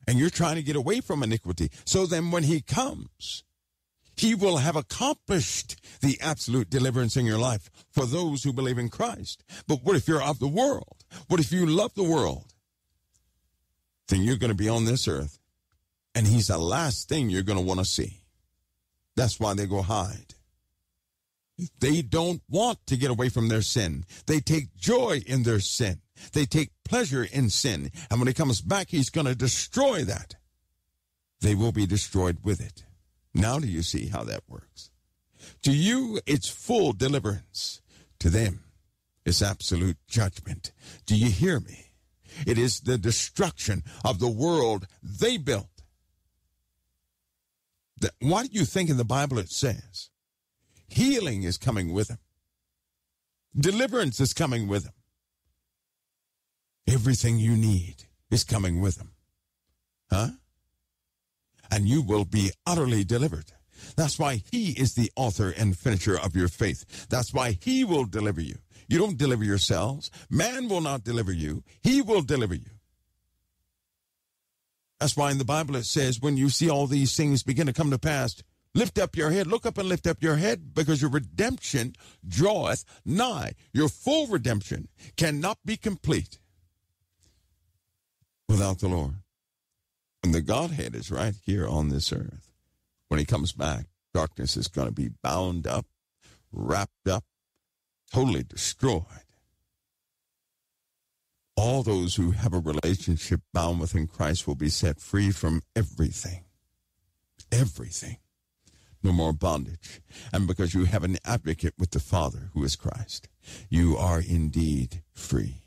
And you're trying to get away from iniquity. So then when he comes, He will have accomplished the absolute deliverance in your life for those who believe in Christ. But what if you're of the world? What if you love the world? Then you're going to be on this earth, and he's the last thing you're going to want to see. That's why they go hide. They don't want to get away from their sin. They take joy in their sin. They take pleasure in sin. And when he comes back, he's going to destroy that. They will be destroyed with it. Now do you see how that works? To you, it's full deliverance. To them, it's absolute judgment. Do you hear me? It is the destruction of the world they built. Why do you think in the Bible it says healing is coming with him? Deliverance is coming with him. Everything you need is coming with him. Huh? And you will be utterly delivered. That's why he is the author and finisher of your faith. That's why he will deliver you. You don't deliver yourselves. Man will not deliver you. He will deliver you. That's why in the Bible it says, when you see all these things begin to come to pass, lift up your head, look up and lift up your head, because your redemption draweth nigh. Your full redemption cannot be complete without the Lord. And the Godhead is right here on this earth. When he comes back, darkness is going to be bound up, wrapped up, totally destroyed. All those who have a relationship bound within Christ will be set free from everything. Everything. No more bondage. And because you have an advocate with the Father, who is Christ, you are indeed free.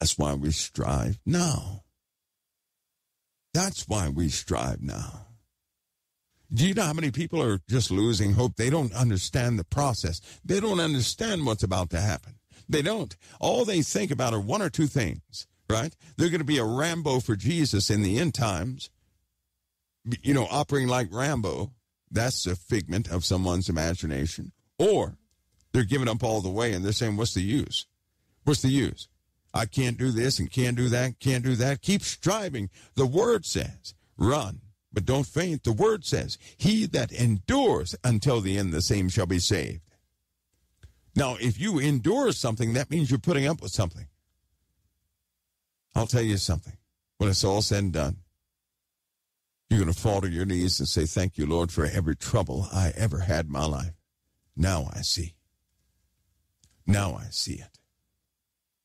That's why we strive now. That's why we strive now. Do you know how many people are just losing hope? They don't understand the process. They don't understand what's about to happen. They don't. All they think about are one or two things, right? They're going to be a Rambo for Jesus in the end times, you know, operating like Rambo. That's a figment of someone's imagination. Or they're giving up all the way, and they're saying, what's the use? What's the use? I can't do this and can't do that, can't do that. Keep striving. The Word says, run, but don't faint. The Word says, he that endures until the end, the same shall be saved. Now, if you endure something, that means you're putting up with something. I'll tell you something. When it's all said and done, you're going to fall to your knees and say, thank you, Lord, for every trouble I ever had in my life. Now I see. Now I see it.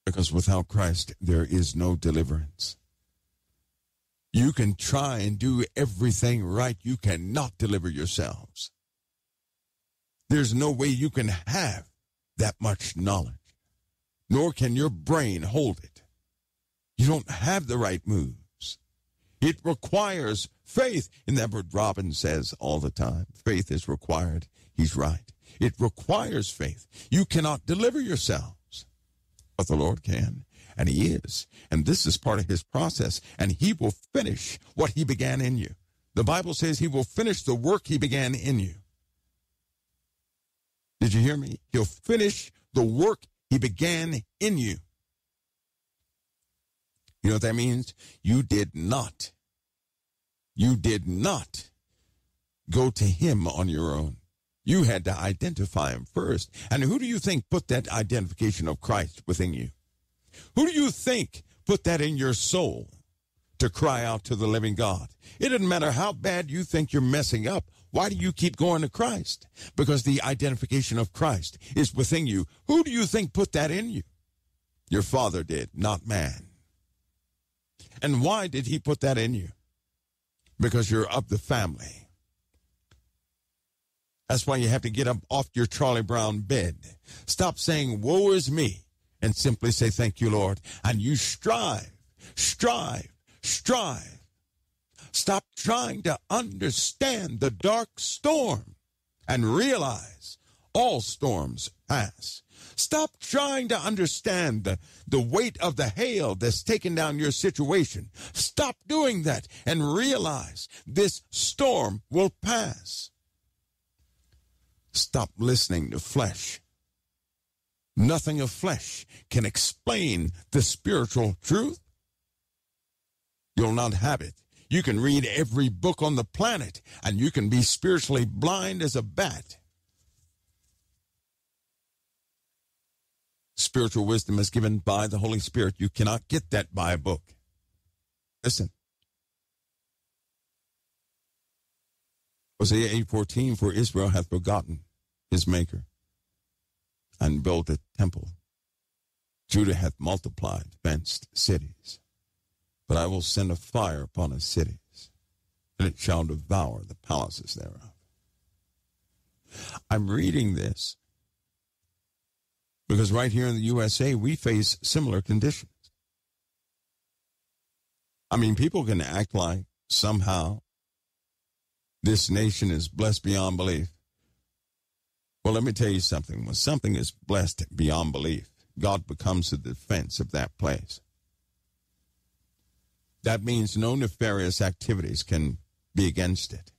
Because without Christ, there is no deliverance. You can try and do everything right. You cannot deliver yourselves. There's no way you can have that much knowledge, nor can your brain hold it. You don't have the right moves. It requires faith, and that's what Robin says all the time. Faith is required. He's right. It requires faith. You cannot deliver yourself. But the Lord can, and he is. And this is part of his process, and he will finish what he began in you. The Bible says he will finish the work he began in you. Did you hear me? He'll finish the work he began in you. You know what that means? You did not go to him on your own. You had to identify him first. And who do you think put that identification of Christ within you? Who do you think put that in your soul to cry out to the living God? It doesn't matter how bad you think you're messing up. Why do you keep going to Christ? Because the identification of Christ is within you. Who do you think put that in you? Your Father did, not man. And why did he put that in you? Because you're of the family. That's why you have to get up off your Charlie Brown bed. Stop saying, woe is me, and simply say, thank you, Lord. And you strive. Stop trying to understand the dark storm and realize all storms pass. Stop trying to understand the weight of the hail that's taken down your situation. Stop doing that and realize this storm will pass. Stop listening to flesh. Nothing of flesh can explain the spiritual truth. You'll not have it. You can read every book on the planet, and you can be spiritually blind as a bat. Spiritual wisdom is given by the Holy Spirit. You cannot get that by a book. Listen. Hosea 8:14, for Israel hath forgotten his maker and built a temple. Judah hath multiplied fenced cities. But I will send a fire upon his cities, and it shall devour the palaces thereof. I'm reading this because right here in the USA, we face similar conditions. I mean, people can act like somehow this nation is blessed beyond belief. Well, let me tell you something. When something is blessed beyond belief, God becomes the defense of that place. That means no nefarious activities can be against it.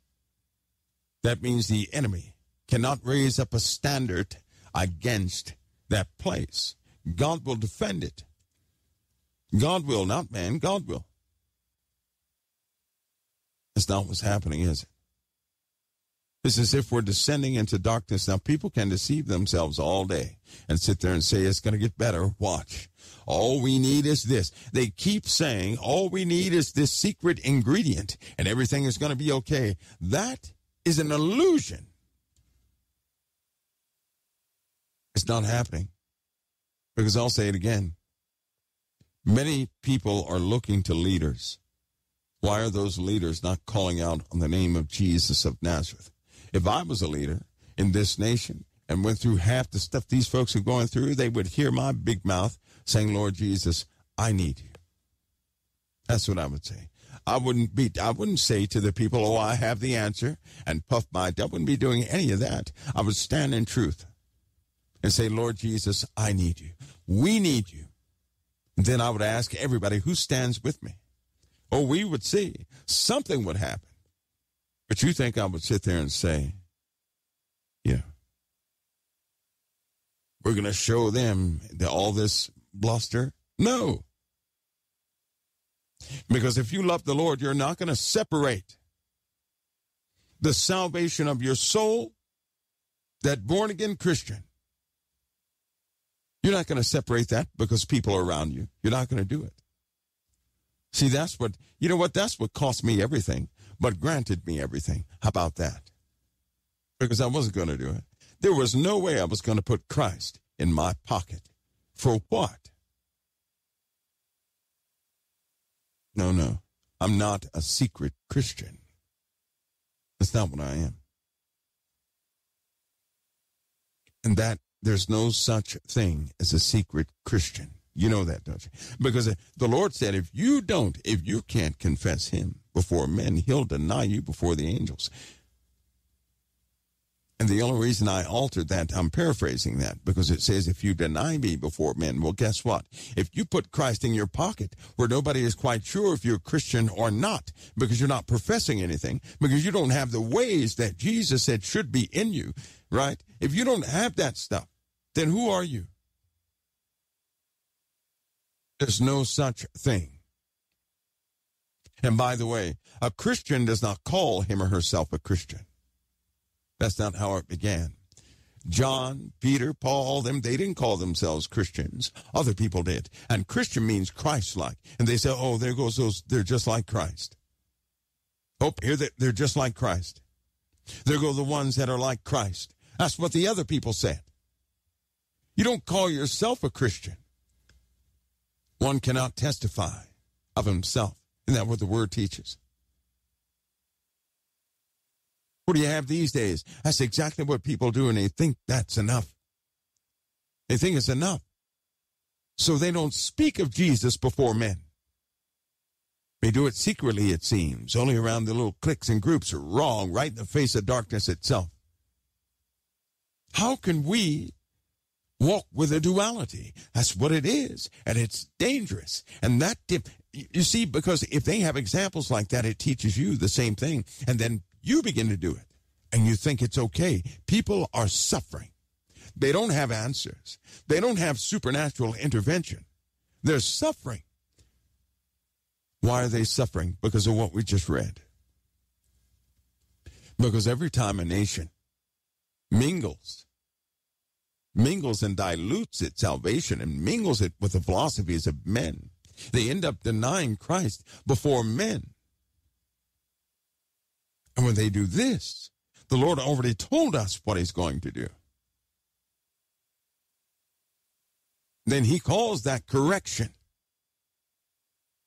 That means the enemy cannot raise up a standard against that place. God will defend it. God will, not man, God will. That's not what's happening, is it? It's as if we're descending into darkness. Now, people can deceive themselves all day and sit there and say, it's going to get better. Watch. All we need is this. They keep saying, all we need is this secret ingredient, and everything is going to be okay. That is an illusion. It's not happening. Because I'll say it again. Many people are looking to leaders. Why are those leaders not calling out on the name of Jesus of Nazareth? If I was a leader in this nation and went through half the stuff these folks are going through, they would hear my big mouth saying, Lord Jesus, I need you. That's what I would say. I wouldn't say to the people, oh, I have the answer, and puff my, I wouldn't be doing any of that. I would stand in truth and say, Lord Jesus, I need you. We need you. And then I would ask everybody who stands with me. Oh, we would see. Something would happen. But you think I would sit there and say, yeah, we're going to show them all this bluster? No. Because if you love the Lord, you're not going to separate the salvation of your soul, that born-again Christian. You're not going to separate that because people are around you. You're not going to do it. See, that's what cost me everything, but granted me everything. How about that? Because I wasn't going to do it. There was no way I was going to put Christ in my pocket. For what? No. I'm not a secret Christian. That's not what I am. And that there's no such thing as a secret Christian. You know that, don't you? Because the Lord said, if you can't confess him before men, he'll deny you before the angels. And the only reason I altered that, I'm paraphrasing that, because it says, if you deny me before men, well, guess what? If you put Christ in your pocket where nobody is quite sure if you're a Christian or not, because you're not professing anything, because you don't have the ways that Jesus said should be in you, right? If you don't have that stuff, then who are you? There's no such thing. And by the way, a Christian does not call him or herself a Christian. That's not how it began. John, Peter, Paul, all them, they didn't call themselves Christians. Other people did. And Christian means Christ-like. And they say, oh, there goes those, they're just like Christ. Oh, here they're just like Christ. There go the ones that are like Christ. That's what the other people said. You don't call yourself a Christian. One cannot testify of himself. Isn't that what the word teaches? What do you have these days? That's exactly what people do, and they think that's enough. They think it's enough. So they don't speak of Jesus before men. They do it secretly, it seems, only around the little cliques and groups are wrong, right in the face of darkness itself. How can we walk with a duality? That's what it is, and it's dangerous. And that, you see, because if they have examples like that, it teaches you the same thing, and then you begin to do it, and you think it's okay. People are suffering. They don't have answers. They don't have supernatural intervention. They're suffering. Why are they suffering? Because of what we just read. Because every time a nation mingles and dilutes its salvation and mingles it with the philosophies of men, they end up denying Christ before men. And when they do this, the Lord already told us what he's going to do. Then he calls that correction.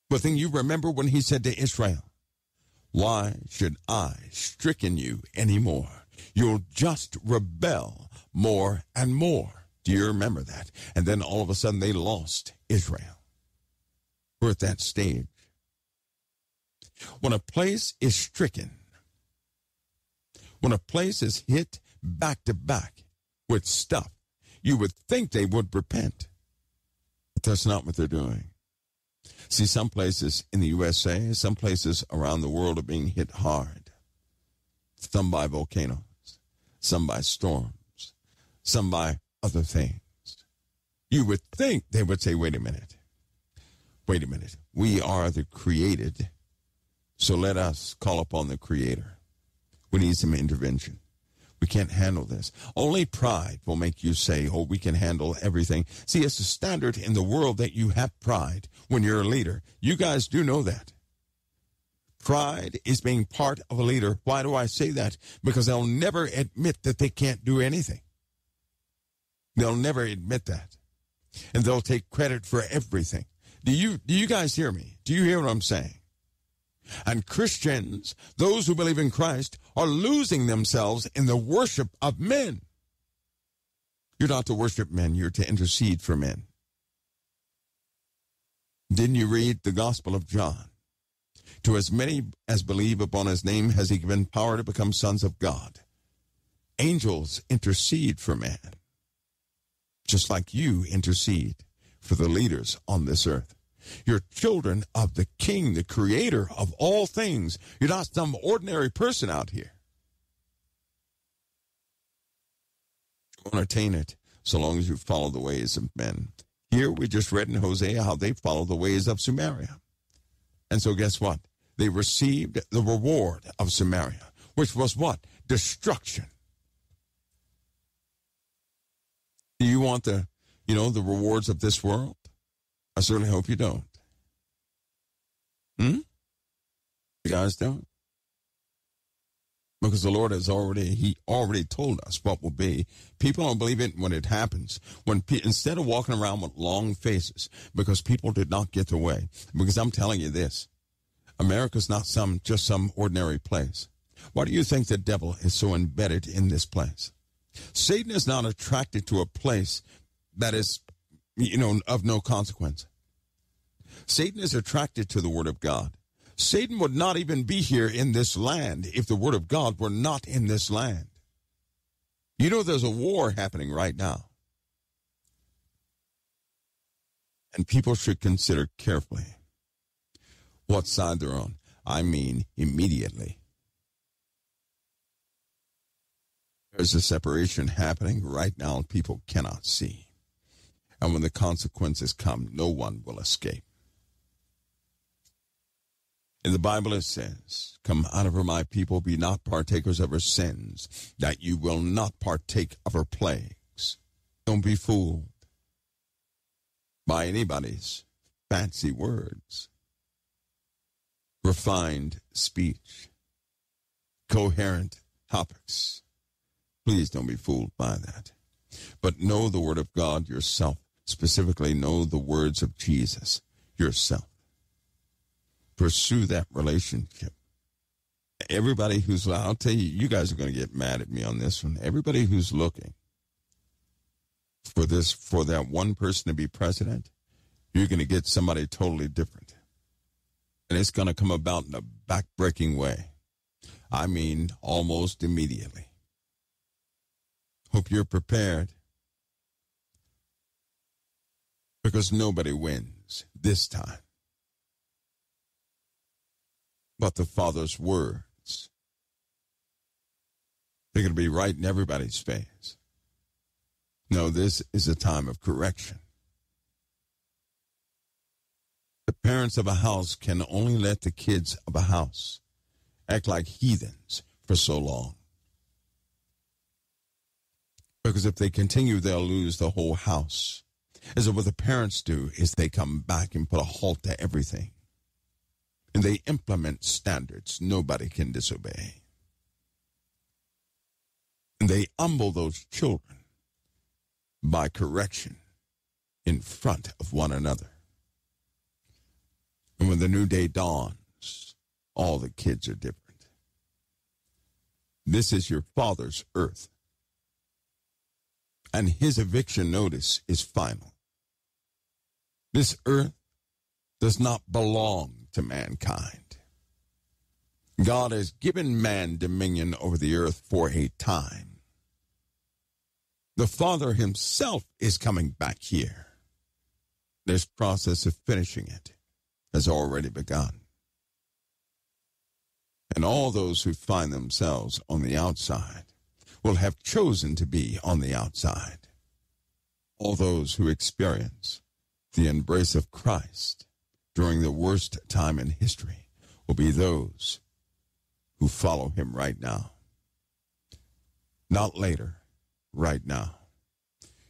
But then you remember when he said to Israel, "Why should I stricken you anymore? You'll just rebel more and more." Do you remember that? And then all of a sudden they lost Israel. We're at that stage. When a place is stricken, when a place is hit back to back with stuff, you would think they would repent. But that's not what they're doing. See, some places in the USA, some places around the world are being hit hard. Some by volcanoes, some by storms, some by other things. You would think they would say, wait a minute. We are the created, so let us call upon the Creator. We need some intervention. We can't handle this. Only pride will make you say, "Oh, we can handle everything." See, it's a standard in the world that you have pride when you're a leader. You guys do know that. Pride is being part of a leader. Why do I say that? Because they'll never admit that they can't do anything. They'll never admit that. And they'll take credit for everything. Do you guys hear me? Do you hear what I'm saying? And Christians, those who believe in Christ, are losing themselves in the worship of men. You're not to worship men, you're to intercede for men. Didn't you read the Gospel of John? To as many as believe upon his name has he given power to become sons of God. Angels intercede for man, just like you intercede for the leaders on this earth. You're children of the King, the Creator of all things. You're not some ordinary person out here. You won't attain it so long as you follow the ways of men. Here we just read in Hosea how they followed the ways of Samaria. And so guess what? They received the reward of Samaria, which was what? Destruction. Do you want the rewards of this world? I certainly hope you don't. You guys don't? Because the Lord he already told us what will be. People don't believe it when it happens. Instead of walking around with long faces because people did not get their way. Because I'm telling you this, America's not just some ordinary place. Why do you think the devil is so embedded in this place? Satan is not attracted to a place that is of no consequence. Satan is attracted to the Word of God. Satan would not even be here in this land if the Word of God were not in this land. You know there's a war happening right now. And people should consider carefully what side they're on. I mean immediately. There's a separation happening right now people cannot see. And when the consequences come, no one will escape. In the Bible it says, "Come out of her, my people, be not partakers of her sins, that you will not partake of her plagues." Don't be fooled by anybody's fancy words, refined speech, coherent topics. Please don't be fooled by that. But know the Word of God yourself. Specifically, know the words of Jesus yourself. Pursue that relationship. Everybody I'll tell you, you guys are going to get mad at me on this one. Everybody who's looking for that one person to be president, you're going to get somebody totally different. And it's going to come about in a backbreaking way. I mean, almost immediately. Hope you're prepared. Because nobody wins this time. But the Father's words, they're going to be right in everybody's face. No, this is a time of correction. The Parents of a house can only let the kids of a house act like heathens for so long. Because if they continue, they'll lose the whole house. And so what the parents do is they come back and put a halt to everything. And they implement standards nobody can disobey. And they humble those children by correction in front of one another. And when the new day dawns, all the kids are different. This is your father's earth. And his eviction notice is final. This earth does not belong to mankind. God has given man dominion over the earth for a time. The Father himself is coming back here. This process of finishing it has already begun. And all those who find themselves on the outside will have chosen to be on the outside. All those who experience the embrace of Christ during the worst time in history will be those who follow him right now. Not later, right now.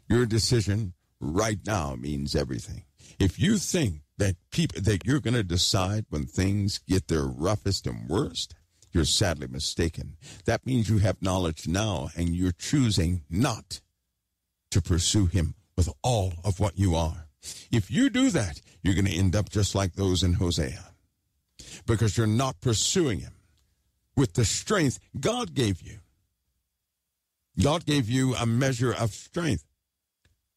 Your decision right now means everything. If you think that you're going to decide when things get their roughest and worst, you're sadly mistaken. That means you have knowledge now, and you're choosing not to pursue him with all of what you are. If you do that, you're going to end up just like those in Hosea, because you're not pursuing him with the strength God gave you. God gave you a measure of strength.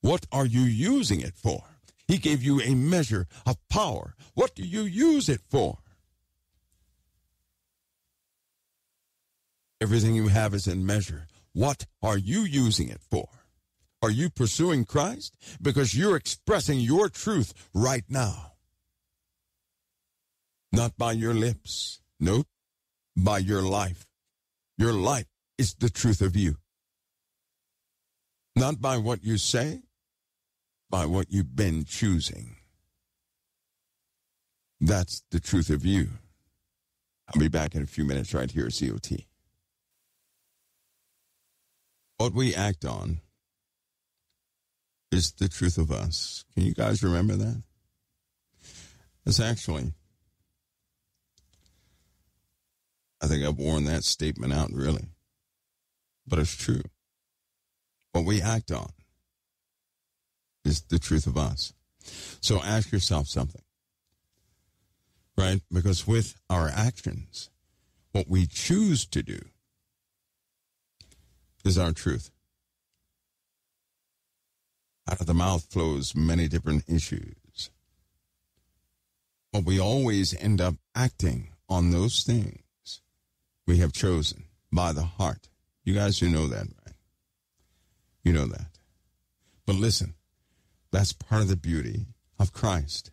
What are you using it for? He gave you a measure of power. What do you use it for? Everything you have is in measure. What are you using it for? Are you pursuing Christ? Because you're expressing your truth right now. Not by your lips. No, by your life. Your life is the truth of you. Not by what you say, by what you've been choosing. That's the truth of you. I'll be back in a few minutes right here at COT. What we act on is the truth of us. Can you guys remember that? It's actually, I think I've worn that statement out really, but it's true. What we act on is the truth of us. So ask yourself something, right? Because with our actions, what we choose to do is our truth. Out of the mouth flows many different issues. But we always end up acting on those things we have chosen by the heart. You guys, you know that, right? You know that. But listen, that's part of the beauty of Christ.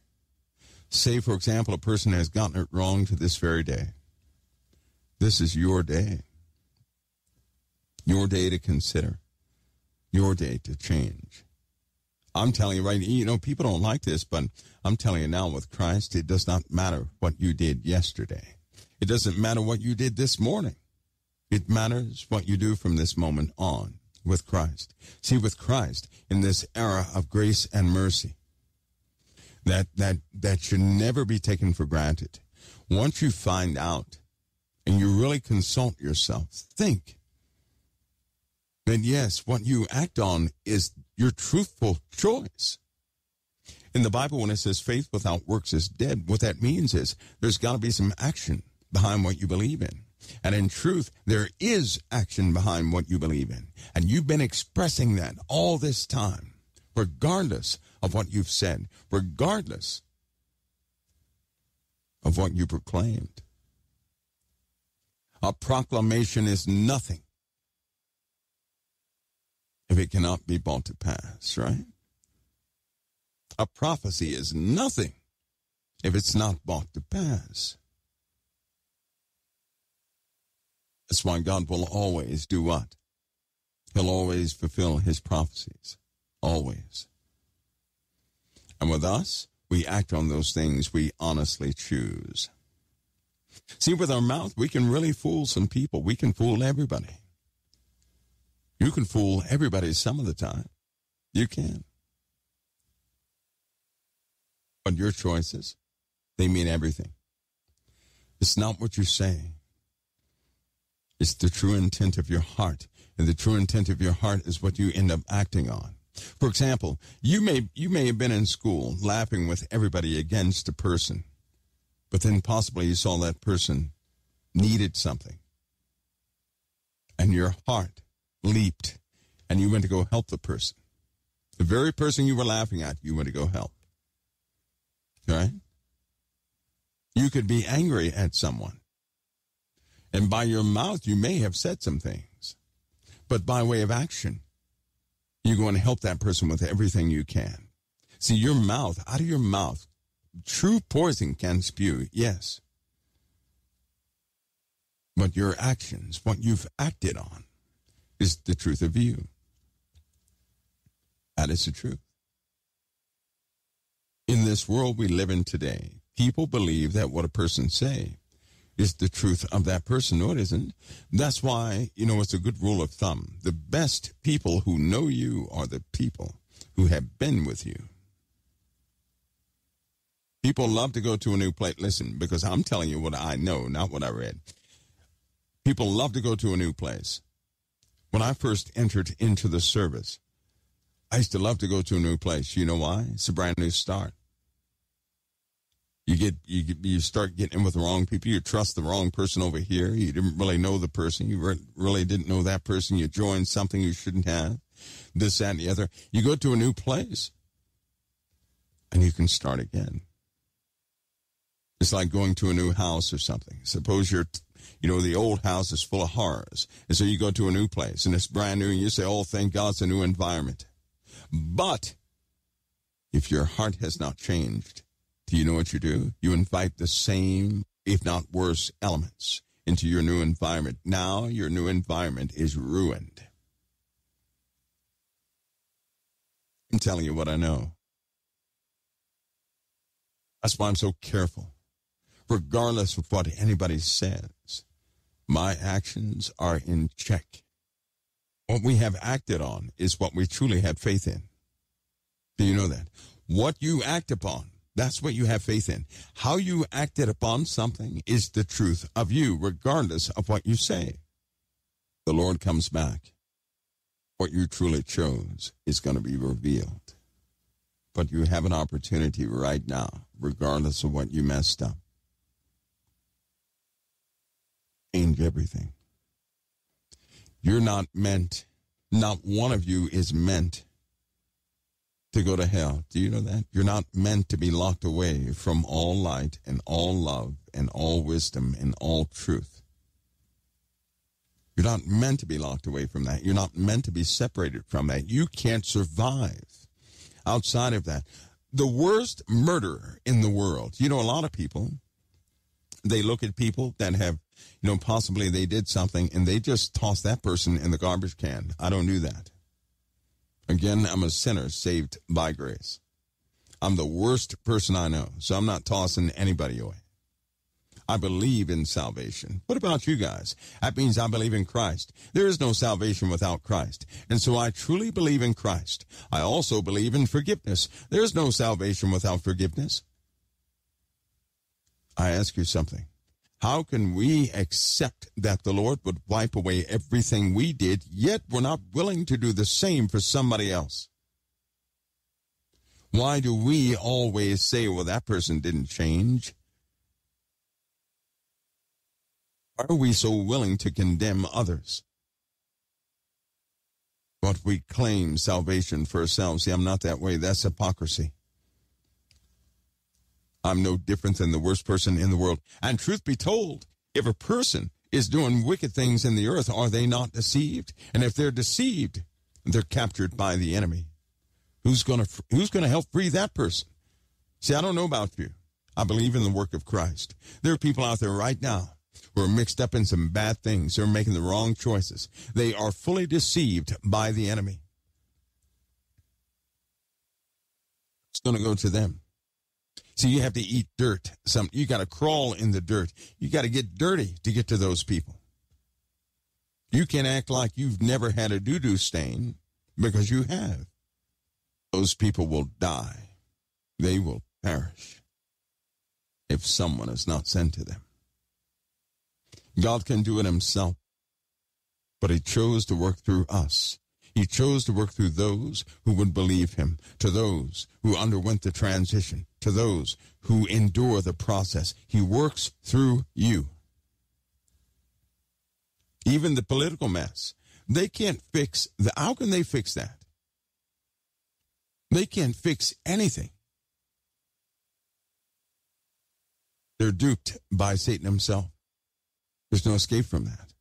Say, for example, a person has gotten it wrong to this very day. This is your day. Your day to consider. Your day to change. I'm telling you right, you know, people don't like this, but I'm telling you now with Christ, it does not matter what you did yesterday. It doesn't matter what you did this morning. It matters what you do from this moment on with Christ. See, with Christ, in this era of grace and mercy, that should never be taken for granted. Once you find out and you really consult yourself, think, then yes, what you act on is your truthful choice. In the Bible, when it says faith without works is dead, what that means is there's got to be some action behind what you believe in. And in truth, there is action behind what you believe in. And you've been expressing that all this time, regardless of what you've said, regardless of what you proclaimed. A proclamation is nothing if it cannot be brought to pass, right? A prophecy is nothing if it's not brought to pass. That's why God will always do what? He'll always fulfill his prophecies. Always. And with us, we act on those things we honestly choose. See, with our mouth, we can really fool some people. We can fool everybody. You can fool everybody some of the time. You can. But your choices, they mean everything. It's not what you say. It's the true intent of your heart. And the true intent of your heart is what you end up acting on. For example, you may have been in school laughing with everybody against a person, but then possibly you saw that person needed something. And your heart leaped, and you went to go help the person. The very person you were laughing at, you went to go help. Right? You could be angry at someone. And by your mouth, you may have said some things. But by way of action, you're going to help that person with everything you can. See, your mouth, out of your mouth, true poison can spew, yes. But your actions, what you've acted on, is the truth of you. That is the truth. In this world we live in today, people believe that what a person says is the truth of that person. No, it isn't. That's why, it's a good rule of thumb. The best people who know you are the people who have been with you. People love to go to a new place. Listen, because I'm telling you what I know, not what I read. People love to go to a new place. When I first entered into the service, I used to love to go to a new place. You know why? It's a brand new start. You start getting in with the wrong people. You trust the wrong person over here. You didn't really know the person. You really didn't know that person. You joined something you shouldn't have. This, that, and the other. You go to a new place, and you can start again. It's like going to a new house or something. Suppose the old house is full of horrors. And so you go to a new place, and it's brand new, and you say, oh, thank God it's a new environment. But if your heart has not changed, do you know what you do? You invite the same, if not worse, elements into your new environment. Now your new environment is ruined. I'm telling you what I know. That's why I'm so careful. Regardless of what anybody says, my actions are in check. What we have acted on is what we truly have faith in. Do you know that? What you act upon, that's what you have faith in. How you acted upon something is the truth of you, regardless of what you say. The Lord comes back. What you truly chose is going to be revealed. But you have an opportunity right now, regardless of what you messed up. Change everything. You're not meant, not one of you is meant to go to hell. Do you know that? You're not meant to be locked away from all light and all love and all wisdom and all truth. You're not meant to be locked away from that. You're not meant to be separated from that. You can't survive outside of that. The worst murderer in the world, a lot of people, they look at people that have possibly they did something, and they just toss that person in the garbage can. I don't do that. Again, I'm a sinner saved by grace. I'm the worst person I know, so I'm not tossing anybody away. I believe in salvation. What about you guys? That means I believe in Christ. There is no salvation without Christ, and so I truly believe in Christ. I also believe in forgiveness. There is no salvation without forgiveness. I ask you something. How can we accept that the Lord would wipe away everything we did, yet we're not willing to do the same for somebody else? Why do we always say, well, that person didn't change? Why are we so willing to condemn others? But we claim salvation for ourselves. See, I'm not that way. That's hypocrisy. I'm no different than the worst person in the world. And truth be told, if a person is doing wicked things in the earth, are they not deceived? And if they're deceived, they're captured by the enemy. Who's going to help free that person? See, I don't know about you. I believe in the work of Christ. There are people out there right now who are mixed up in some bad things. They're making the wrong choices. They are fully deceived by the enemy. It's going to go to them. So you have to eat dirt. You got to crawl in the dirt. You got to get dirty to get to those people. You can act like you've never had a doo-doo stain, because you have. Those people will die. They will perish if someone is not sent to them. God can do it himself, but he chose to work through us. He chose to work through those who would believe him, to those who underwent the transition, to those who endure the process. He works through you. Even the political mess, they can't fix that. How can they fix that? They can't fix anything. They're duped by Satan himself. There's no escape from that.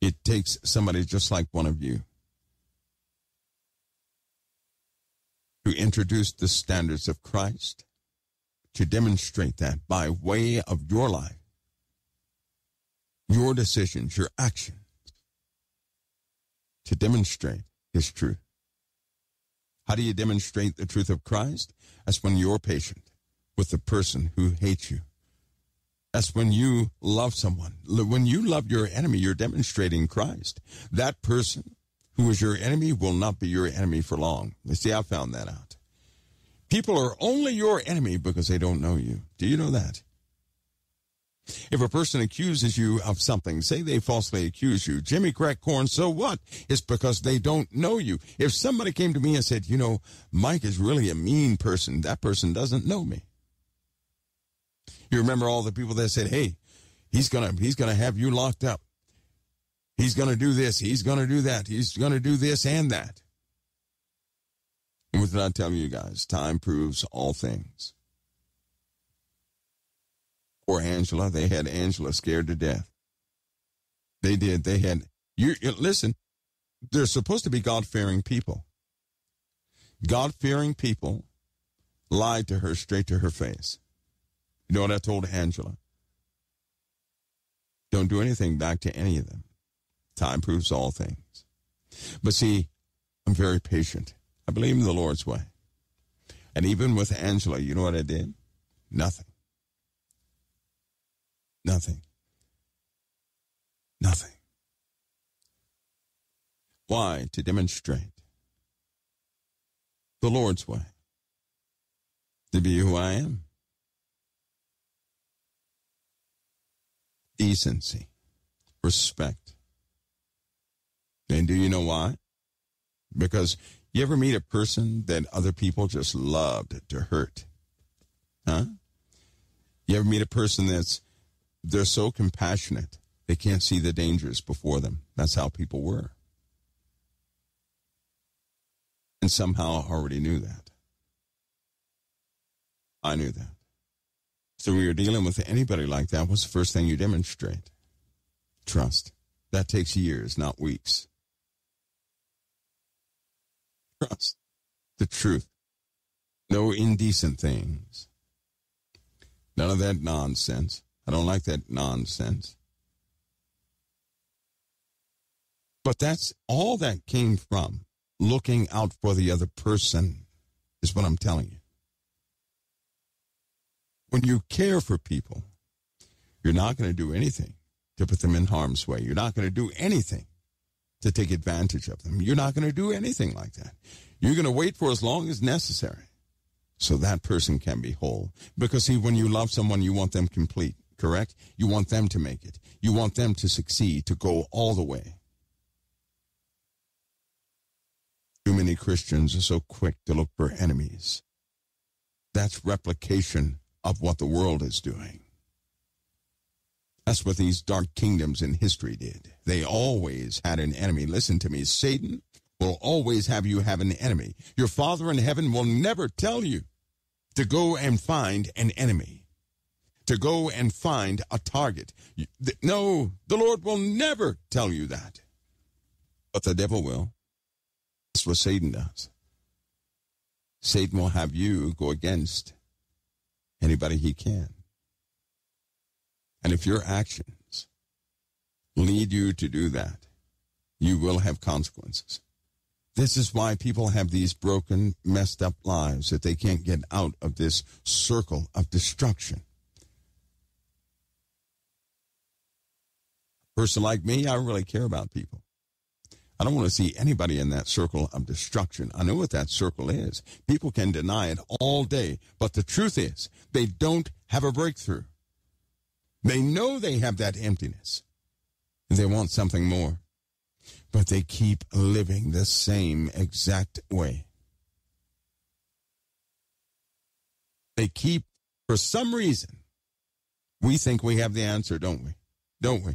It takes somebody just like one of you to introduce the standards of Christ, to demonstrate that by way of your life, your decisions, your actions, to demonstrate his truth. How do you demonstrate the truth of Christ? That's when you're patient with the person who hates you. That's when you love someone. When you love your enemy, you're demonstrating Christ. That person who is your enemy will not be your enemy for long. You see, I found that out. People are only your enemy because they don't know you. Do you know that? If a person accuses you of something, say they falsely accuse you, Jimmy crack corn, so what? It's because they don't know you. If somebody came to me and said, you know, Mike is really a mean person, that person doesn't know me. You remember all the people that said, hey, he's gonna have you locked up. He's going to do this, he's going to do that, he's going to do this and that. And what did I tell you guys? Time proves all things. Or Angela, they had Angela scared to death. They did. They had you. Listen, they're supposed to be God-fearing people. God-fearing people lied to her straight to her face. You know what I told Angela? Don't do anything back to any of them. Time proves all things. But see, I'm very patient. I believe in the Lord's way. And even with Angela, you know what I did? Nothing. Nothing. Nothing. Why? To demonstrate the Lord's way. To be who I am. Decency. Respect. And do you know why? Because you ever meet a person that other people just loved to hurt? Huh? You ever meet a person that's they're so compassionate, they can't see the dangers before them. That's how people were. And somehow I already knew that. I knew that. So when you're dealing with anybody like that, what's the first thing you demonstrate? Trust. That takes years, not weeks. Trust. The truth. No indecent things. None of that nonsense. I don't like that nonsense. But that's all that came from looking out for the other person, is what I'm telling you. When you care for people, you're not going to do anything to put them in harm's way. You're not going to do anything to take advantage of them. You're not going to do anything like that. You're going to wait for as long as necessary so that person can be whole. Because, see, when you love someone, you want them complete. Correct? You want them to make it. You want them to succeed, to go all the way. Too many Christians are so quick to look for enemies. That's replication of what the world is doing. That's what these dark kingdoms in history did. They always had an enemy. Listen to me, Satan will always have you have an enemy. Your Father in heaven will never tell you to go and find an enemy, to go and find a target. No, the Lord will never tell you that. But the devil will. That's what Satan does. Satan will have you go against anybody he can. And if your actions lead you to do that, you will have consequences. This is why people have these broken, messed up lives, that they can't get out of this circle of destruction. A person like me, I really care about people. I don't want to see anybody in that circle of destruction. I know what that circle is. People can deny it all day, but the truth is they don't have a breakthrough. They know they have that emptiness, and they want something more, but they keep living the same exact way. They keep, for some reason, we think we have the answer, don't we? Don't we?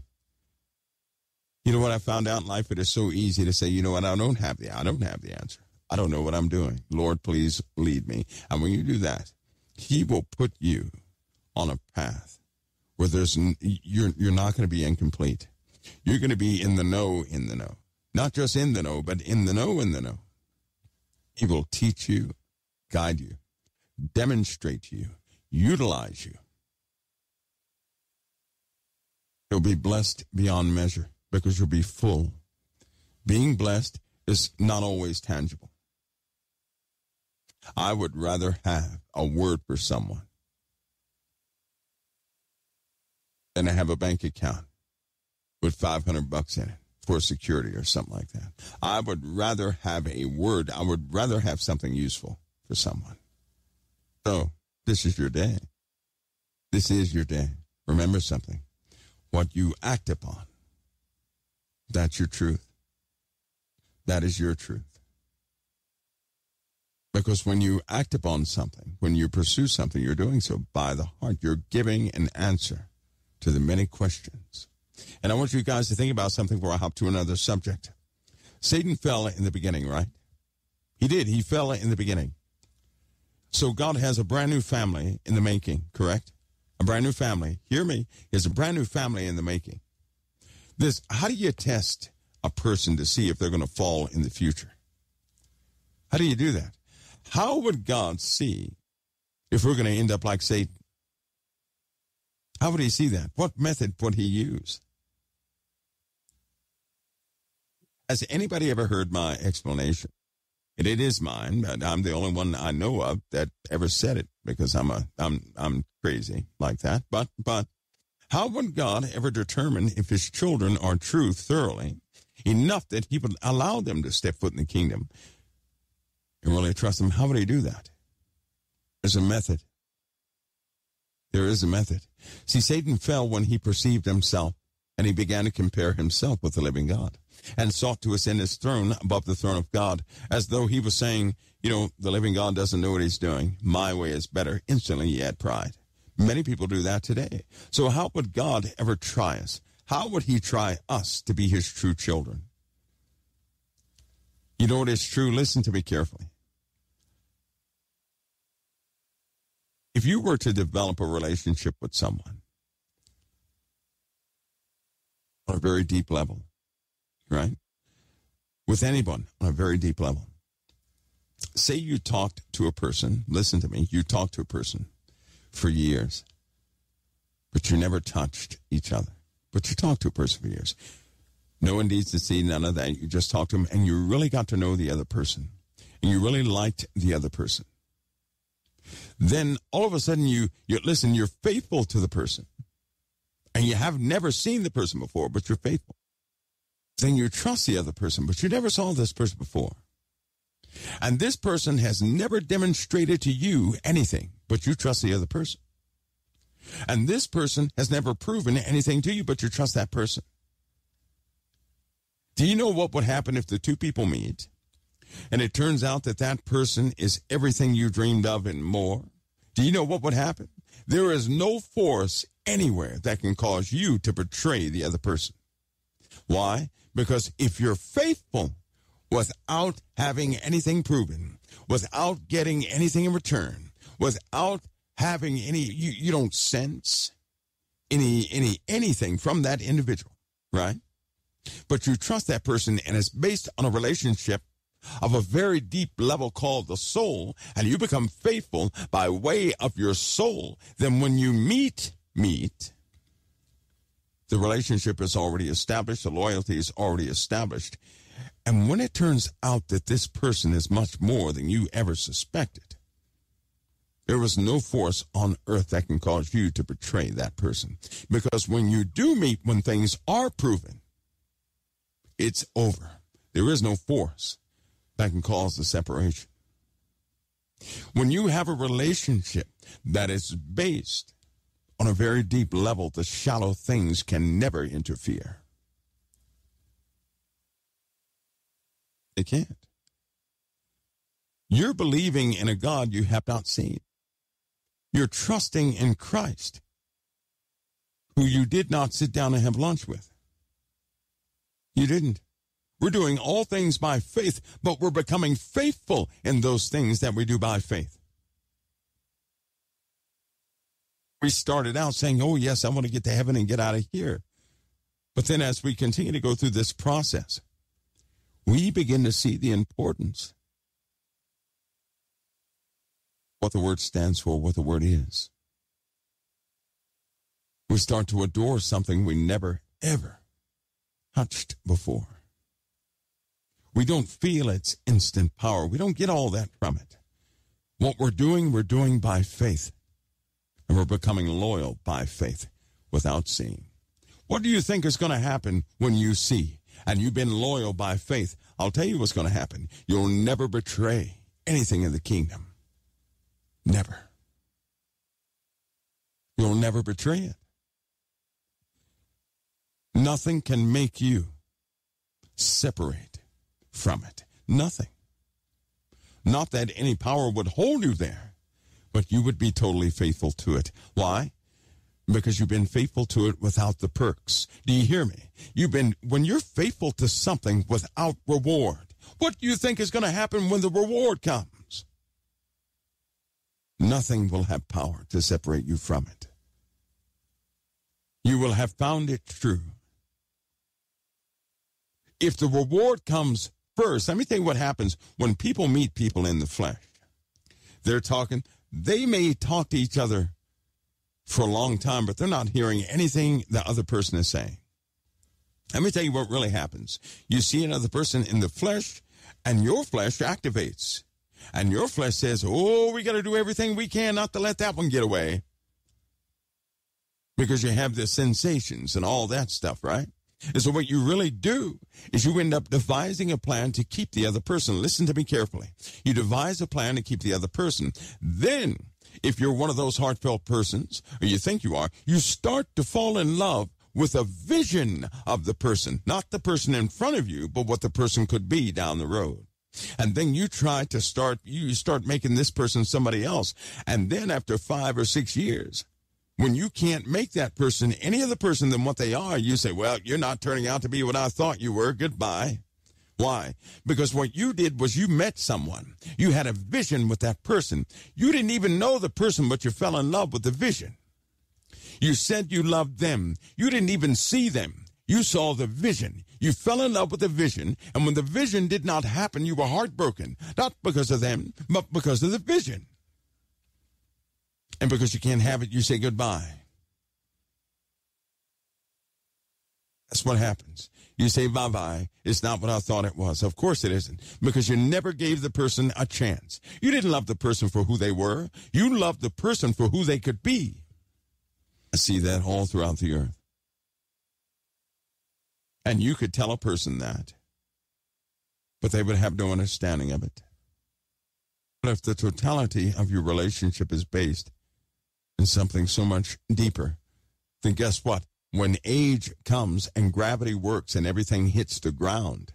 You know what I found out in life? It is so easy to say, you know what, I don't have the answer. I don't know what I'm doing. Lord, please lead me. And when you do that, he will put you on a path where you're not going to be incomplete. You're going to be in the know. Not just in the know, but in the know. He will teach you, guide you, demonstrate you, utilize you. You'll be blessed beyond measure, because you'll be full. Being blessed is not always tangible. I would rather have a word for someone than to have a bank account with $500 in it for security or something like that. I would rather have a word. I would rather have something useful for someone. So this is your day. This is your day. Remember something. What you act upon, that's your truth. That is your truth. Because when you act upon something, when you pursue something, you're doing so by the heart. You're giving an answer to the many questions. And I want you guys to think about something before I hop to another subject. Satan fell in the beginning, right? He did. He fell in the beginning. So God has a brand new family in the making, correct? A brand new family. Hear me. There's a brand new family in the making. This, how do you test a person to see if they're going to fall in the future? How do you do that? How would God see if we're going to end up like Satan? How would he see that? What method would he use? Has anybody ever heard my explanation? And it is mine, but I'm the only one I know of that ever said it, because I'm crazy like that. But how would God ever determine if his children are true thoroughly enough that he would allow them to step foot in the kingdom and really trust them? How would he do that? There's a method. There is a method. See, Satan fell when he perceived himself, and he began to compare himself with the living God, and sought to ascend his throne above the throne of God, as though he was saying, you know, the living God doesn't know what he's doing. My way is better. Instantly he had pride. Many people do that today. So how would God ever try us? How would he try us to be his true children? You know what is true? Listen to me carefully. If you were to develop a relationship with someone on a very deep level, right? With anyone on a very deep level. Say you talked to a person, listen to me, you talked to a person for years, but you never touched each other. But you talked to a person for years. No indecency, none of that. You just talked to them, and you really got to know the other person, and you really liked the other person. Then all of a sudden, you're faithful to the person, and you have never seen the person before, but you're faithful. Then you trust the other person, but you never saw this person before. And this person has never demonstrated to you anything, but you trust the other person. And this person has never proven anything to you, but you trust that person. Do you know what would happen if the two people meet, and it turns out that that person is everything you dreamed of and more? Do you know what would happen? There is no force anywhere that can cause you to betray the other person. Why? Because if you're faithful without having anything proven, without getting anything in return, without having any, you don't sense anything from that individual, right? But you trust that person, and it's based on a relationship of a very deep level called the soul, and you become faithful by way of your soul. Then when you meet, the relationship is already established, the loyalty is already established, And when it turns out that this person is much more than you ever suspected, there is no force on earth that can cause you to betray that person. Because when you do meet, when things are proven, it's over. There is no force that can cause the separation. When you have a relationship that is based on a very deep level, the shallow things can never interfere. They can't. You're believing in a God you have not seen. You're trusting in Christ, who you did not sit down and have lunch with. You didn't. We're doing all things by faith, but we're becoming faithful in those things that we do by faith. We started out saying, oh, yes, I want to get to heaven and get out of here. But then as we continue to go through this process, we begin to see the importance of what the Word stands for, what the Word is. We start to adore something we never, ever touched before. We don't feel its instant power. We don't get all that from it. What we're doing by faith. And we're becoming loyal by faith without seeing. What do you think is going to happen when you see? And you've been loyal by faith. I'll tell you what's going to happen. You'll never betray anything in the kingdom. Never. You'll never betray it. Nothing can make you separate from it. Nothing. Not that any power would hold you there, but you would be totally faithful to it. Why? Because you've been faithful to it without the perks. Do you hear me? When you're faithful to something without reward, what do you think is going to happen when the reward comes? Nothing will have power to separate you from it. You will have found it true. If the reward comes first, let me tell you what happens when people meet people in the flesh. They're talking. They may talk to each other for a long time, but they're not hearing anything the other person is saying. Let me tell you what really happens. You see another person in the flesh, and your flesh activates. And your flesh says, oh, we got to do everything we can not to let that one get away. Because you have the sensations and all that stuff, right? And so what you really do is you end up devising a plan to keep the other person. Listen to me carefully. You devise a plan to keep the other person. Then, if you're one of those heartfelt persons, or you think you are, you start to fall in love with a vision of the person. Not the person in front of you, but what the person could be down the road. And then you try to start making this person somebody else. And then after 5 or 6 years, when you can't make that person any other person than what they are, you say, well, you're not turning out to be what I thought you were. Goodbye. Why? Because what you did was you met someone. You had a vision with that person. You didn't even know the person, but you fell in love with the vision. You said you loved them. You didn't even see them. You saw the vision. You fell in love with the vision. And when the vision did not happen, you were heartbroken. Not because of them, but because of the vision. And because you can't have it, you say goodbye. That's what happens. You say bye-bye. It's not what I thought it was. Of course it isn't, because you never gave the person a chance. You didn't love the person for who they were. You loved the person for who they could be. I see that all throughout the earth. And you could tell a person that, but they would have no understanding of it. But if the totality of your relationship is based in something so much deeper, then guess what? When age comes and gravity works and everything hits the ground,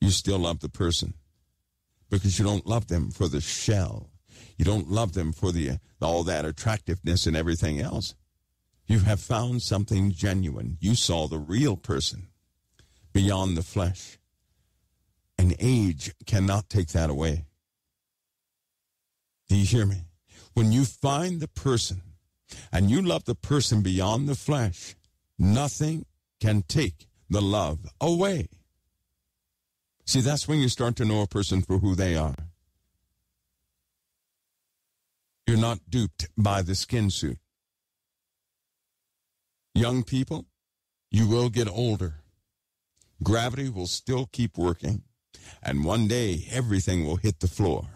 you still love the person because you don't love them for the shell. You don't love them for the all that attractiveness and everything else. You have found something genuine. You saw the real person beyond the flesh. And age cannot take that away. Do you hear me? When you find the person and you love the person beyond the flesh, nothing can take the love away. See, that's when you start to know a person for who they are. You're not duped by the skin suit. Young people, you will get older. Gravity will still keep working, and one day everything will hit the floor,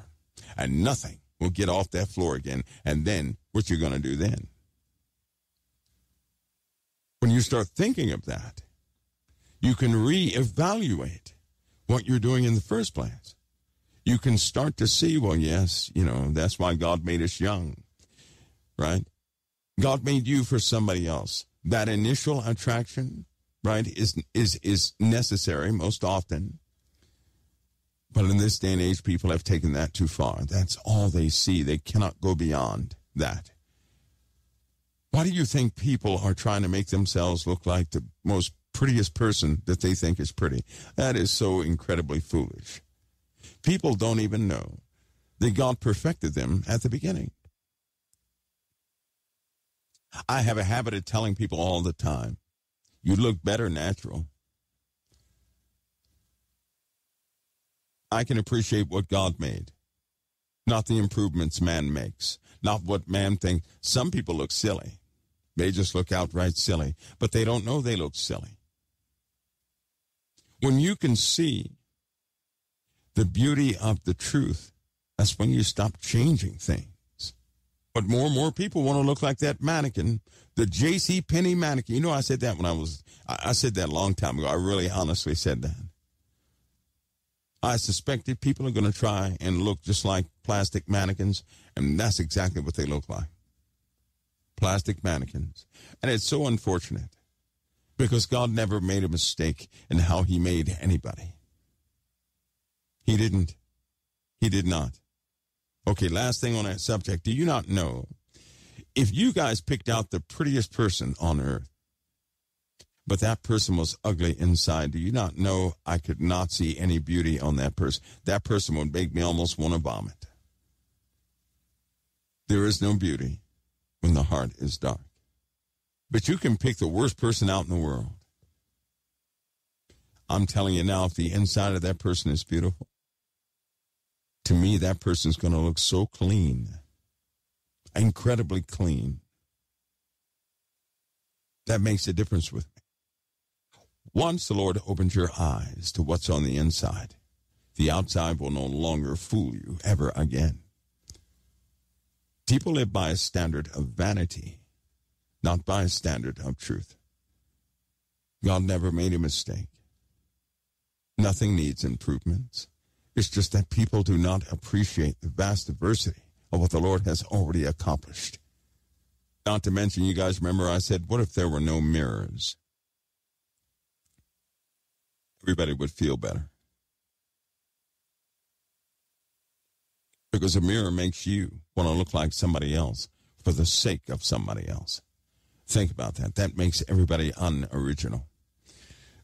and nothing will get off that floor again. And then what you're going to do then? When you start thinking of that, you can reevaluate what you're doing in the first place. You can start to see, well, yes, you know, that's why God made us young, right? God made you for somebody else. That initial attraction, right, is necessary most often. But in this day and age, people have taken that too far. That's all they see. They cannot go beyond that. Why do you think people are trying to make themselves look like the most prettiest person that they think is pretty? That is so incredibly foolish. People don't even know that God perfected them at the beginning. I have a habit of telling people all the time, you look better natural. I can appreciate what God made, not the improvements man makes, not what man thinks. Some people look silly. They just look outright silly, but they don't know they look silly. When you can see the beauty of the truth, that's when you stop changing things. But more and more people want to look like that mannequin, the J.C. Penney mannequin. You know, I said that when I said that a long time ago. I really honestly said that. I suspected people are going to try and look just like plastic mannequins, and that's exactly what they look like. Plastic mannequins. And it's so unfortunate because God never made a mistake in how he made anybody. He didn't. He did not. Okay, last thing on that subject. Do you not know, if you guys picked out the prettiest person on earth, but that person was ugly inside, do you not know I could not see any beauty on that person? That person would make me almost want to vomit. There is no beauty when the heart is dark. But you can pick the worst person out in the world. I'm telling you now, if the inside of that person is beautiful, to me, that person's going to look so clean, incredibly clean. That makes a difference with me. Once the Lord opens your eyes to what's on the inside, the outside will no longer fool you ever again. People live by a standard of vanity, not by a standard of truth. God never made a mistake. Nothing needs improvements. It's just that people do not appreciate the vast diversity of what the Lord has already accomplished. Not to mention, you guys remember I said, what if there were no mirrors? Everybody would feel better. Because a mirror makes you want to look like somebody else for the sake of somebody else. Think about that. That makes everybody unoriginal.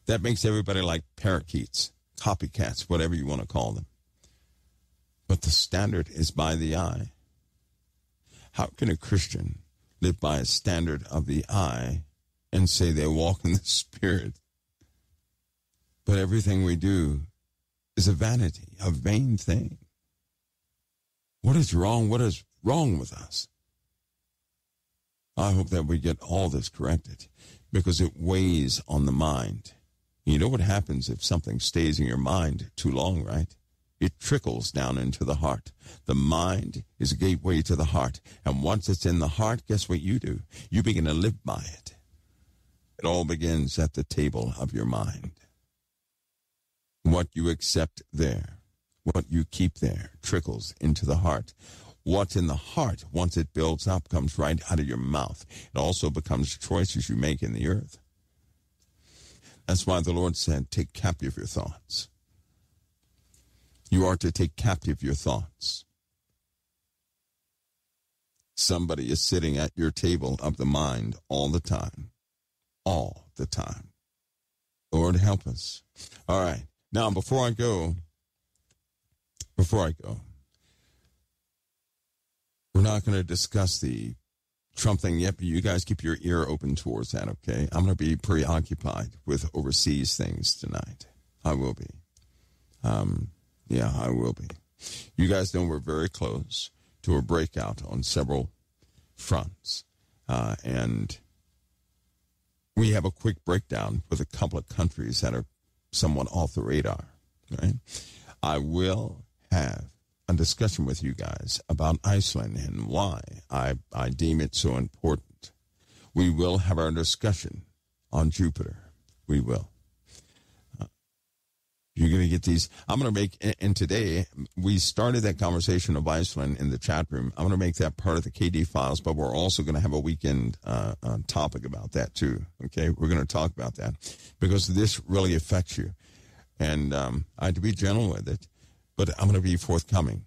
That makes everybody like parakeets, copycats, whatever you want to call them. But the standard is by the eye. How can a Christian live by a standard of the eye and say they walk in the Spirit? But everything we do is a vanity, a vain thing. What is wrong? What is wrong with us? I hope that we get all this corrected because it weighs on the mind. You know what happens if something stays in your mind too long, right? It trickles down into the heart. The mind is a gateway to the heart. And once it's in the heart, guess what you do? You begin to live by it. It all begins at the table of your mind. What you accept there, what you keep there, trickles into the heart. What's in the heart, once it builds up, comes right out of your mouth. It also becomes choices you make in the earth. That's why the Lord said, take captive your thoughts. You are to take captive your thoughts. Somebody is sitting at your table of the mind all the time. All the time. Lord, help us. All right. Now, before I go, we're not going to discuss the Trump thing yet, but you guys keep your ear open towards that, okay? I'm going to be preoccupied with overseas things tonight. I will be. I will be. You guys know we're very close to a breakout on several fronts. And we have a quick breakdown with a couple of countries that are someone off the radar, right? I will have a discussion with you guys about Iceland and why I deem it so important. We will have our discussion on Jupiter. We will. You're going to get these. I'm going to make, and today we started that conversation of Iceland in the chat room. I'm going to make that part of the KD files, but we're also going to have a weekend topic about that too. Okay. We're going to talk about that because this really affects you. And I had to be gentle with it, but I'm going to be forthcoming.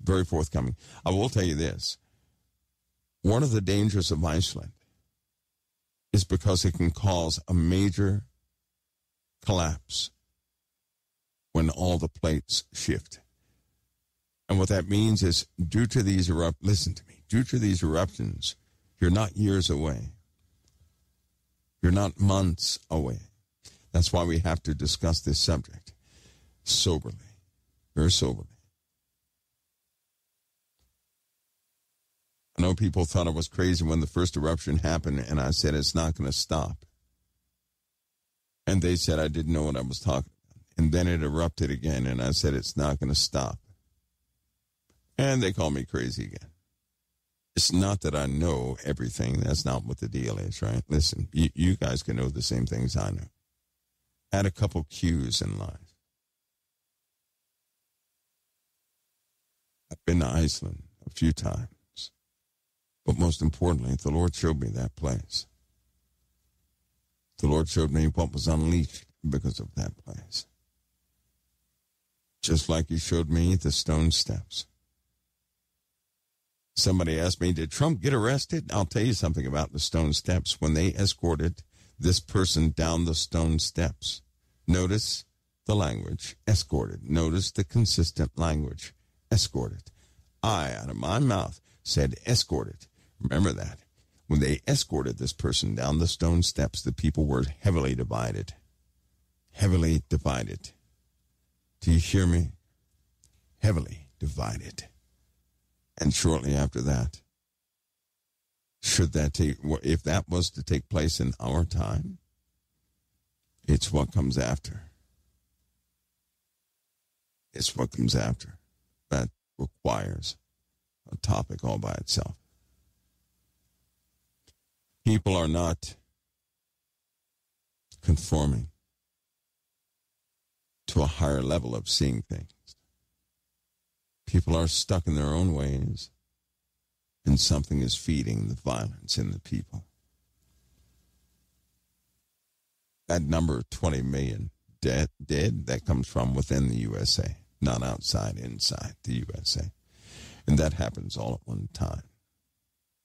Very forthcoming. I will tell you this. One of the dangers of Iceland is because it can cause a major collapse when all the plates shift. And what that means is due to these eruptions, listen to me, due to these eruptions, you're not years away. You're not months away. That's why we have to discuss this subject soberly, very soberly. I know people thought I was crazy when the first eruption happened and I said it's not going to stop. And they said I didn't know what I was talking about. And then it erupted again, and I said it's not going to stop. And they called me crazy again. It's not that I know everything. That's not what the deal is, right? Listen, you guys can know the same things I know. Add a couple cues in life. I've been to Iceland a few times. But most importantly, the Lord showed me that place. The Lord showed me what was unleashed because of that place. Just like he showed me the stone steps. Somebody asked me, did Trump get arrested? I'll tell you something about the stone steps. When they escorted this person down the stone steps, notice the language, escorted. Notice the consistent language, escorted. I, out of my mouth, said escorted. Remember that. When they escorted this person down the stone steps, the people were heavily divided. Heavily divided. Do you hear me? Heavily divided. And shortly after that, if that was to take place in our time, it's what comes after. It's what comes after. That requires a topic all by itself. People are not conforming to a higher level of seeing things. People are stuck in their own ways, and something is feeding the violence in the people. That number, 20 million dead, that comes from within the USA, not outside, inside the USA. And that happens all at one time.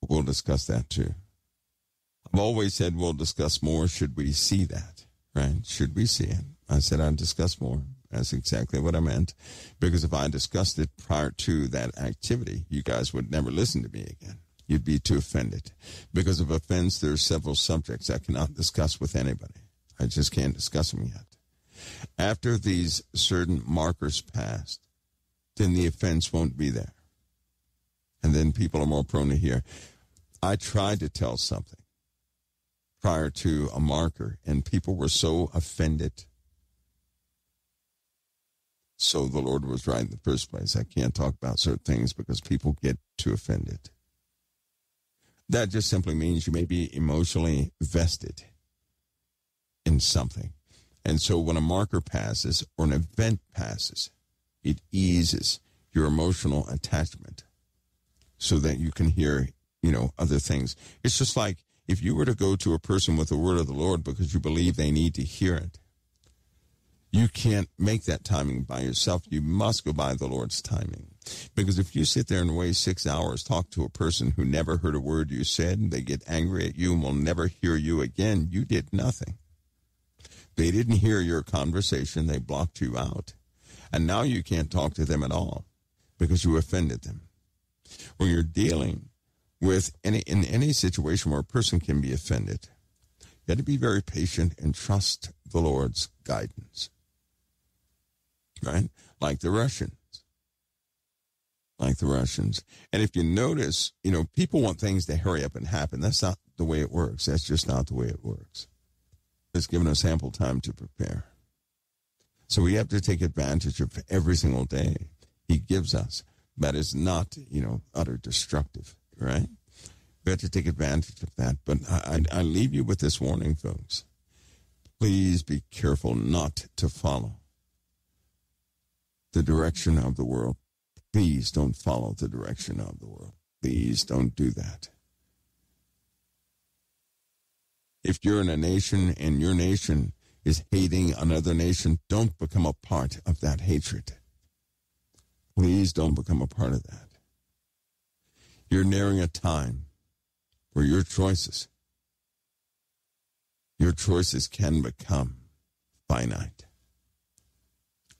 We'll discuss that too. I've always said we'll discuss more should we see that, right? Should we see it? I said I'd discuss more. That's exactly what I meant. Because if I discussed it prior to that activity, you guys would never listen to me again. You'd be too offended. Because of offense, there are several subjects I cannot discuss with anybody. I just can't discuss them yet. After these certain markers passed, then the offense won't be there. And then people are more prone to hear. I tried to tell something prior to a marker, and people were so offended. So the Lord was right in the first place. I can't talk about certain things because people get too offended. That just simply means you may be emotionally vested in something. And so when a marker passes or an event passes, it eases your emotional attachment so that you can hear, other things. It's just like, if you were to go to a person with the word of the Lord because you believe they need to hear it, you can't make that timing by yourself. You must go by the Lord's timing. Because if you sit there and waste 6 hours, talk to a person who never heard a word you said, and they get angry at you and will never hear you again, you did nothing. They didn't hear your conversation. They blocked you out. And now you can't talk to them at all because you offended them. When you're dealing with in any situation where a person can be offended, you have to be very patient and trust the Lord's guidance, right? Like the Russians. And if you notice, people want things to hurry up and happen. That's not the way it works. That's just not the way it works. has given us ample time to prepare. So we have to take advantage of every single day he gives us. That is not, utter destructive, right? We have to take advantage of that. But I leave you with this warning, folks. Please be careful not to follow the direction of the world. Please don't follow the direction of the world. Please don't do that. If you're in a nation and your nation is hating another nation, don't become a part of that hatred. Please don't become a part of that. You're nearing a time where your choices can become finite,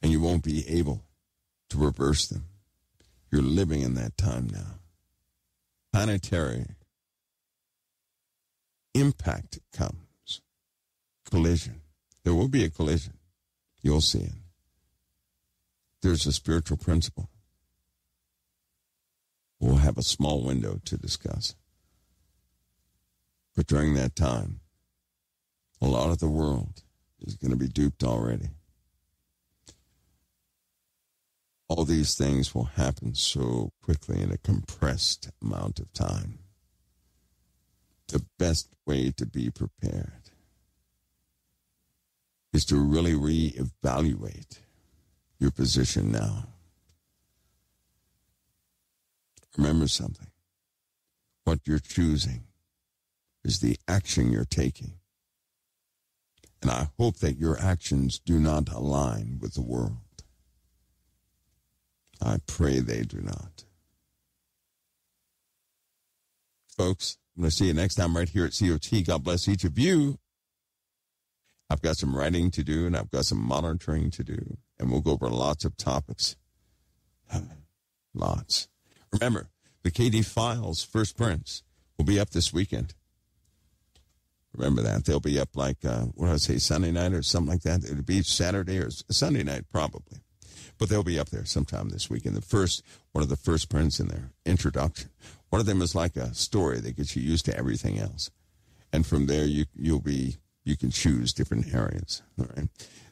and you won't be able to reverse them. You're living in that time now. Planetary impact comes. Collision. There will be a collision. You'll see it. There's a spiritual principle. We'll have a small window to discuss. But during that time, a lot of the world is going to be duped already. All these things will happen so quickly in a compressed amount of time. The best way to be prepared is to really reevaluate your position now. Remember something. What you're choosing is the action you're taking. And I hope that your actions do not align with the world. I pray they do not. Folks, I'm going to see you next time right here at COT. God bless each of you. I've got some writing to do, and I've got some monitoring to do. And we'll go over lots of topics. Lots. Remember, the KD files, first prints, will be up this weekend. Remember that. They'll be up like, Sunday night or something like that. It'll be Saturday or Sunday night probably. But they'll be up there sometime this weekend. One of the first prints in their introduction. One of them is like a story that gets you used to everything else. And from there, you can choose different areas. All right.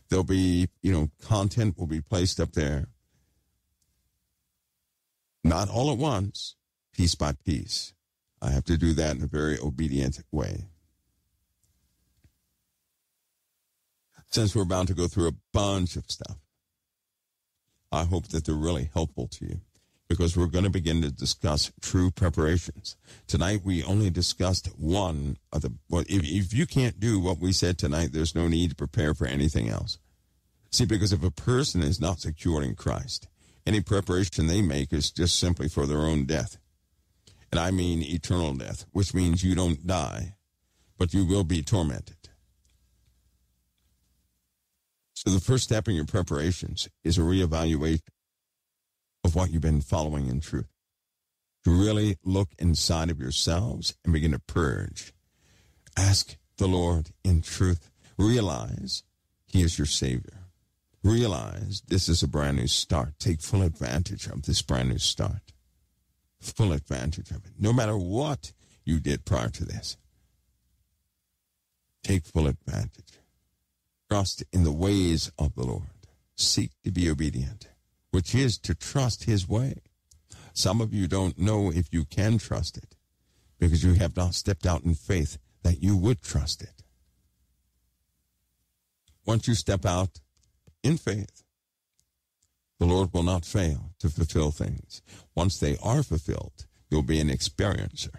There'll be, content will be placed up there. Not all at once, piece by piece. I have to do that in a very obedient way. Since we're about to go through a bunch of stuff, I hope that they're really helpful to you, because we're going to begin to discuss true preparations. Tonight, we only discussed one of the... Well, if you can't do what we said tonight, there's no need to prepare for anything else. See, because if a person is not secure in Christ, any preparation they make is just simply for their own death. And I mean eternal death, which means you don't die, but you will be tormented. So the first step in your preparations is a reevaluation of what you've been following in truth. To really look inside of yourselves and begin to purge. Ask the Lord in truth. Realize He is your Savior. Realize this is a brand new start. Take full advantage of this brand new start. Full advantage of it. No matter what you did prior to this, take full advantage. Trust in the ways of the Lord. Seek to be obedient, which is to trust His way. Some of you don't know if you can trust it because you have not stepped out in faith that you would trust it. Once you step out in faith, the Lord will not fail to fulfill things. Once they are fulfilled, you'll be an experiencer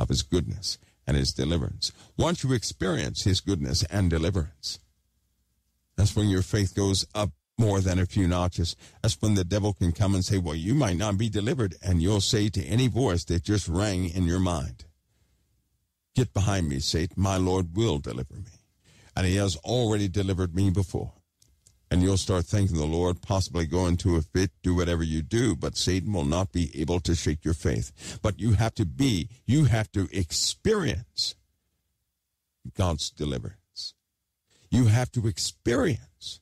of His goodness and His deliverance. Once you experience His goodness and deliverance, that's when your faith goes up more than a few notches. That's when the devil can come and say, well, you might not be delivered, and you'll say to any voice that just rang in your mind, get behind me, Satan, my Lord will deliver me. And He has already delivered me before. And you'll start thanking the Lord, possibly go into a fit, do whatever you do, but Satan will not be able to shake your faith. But you have to experience God's deliverance. You have to experience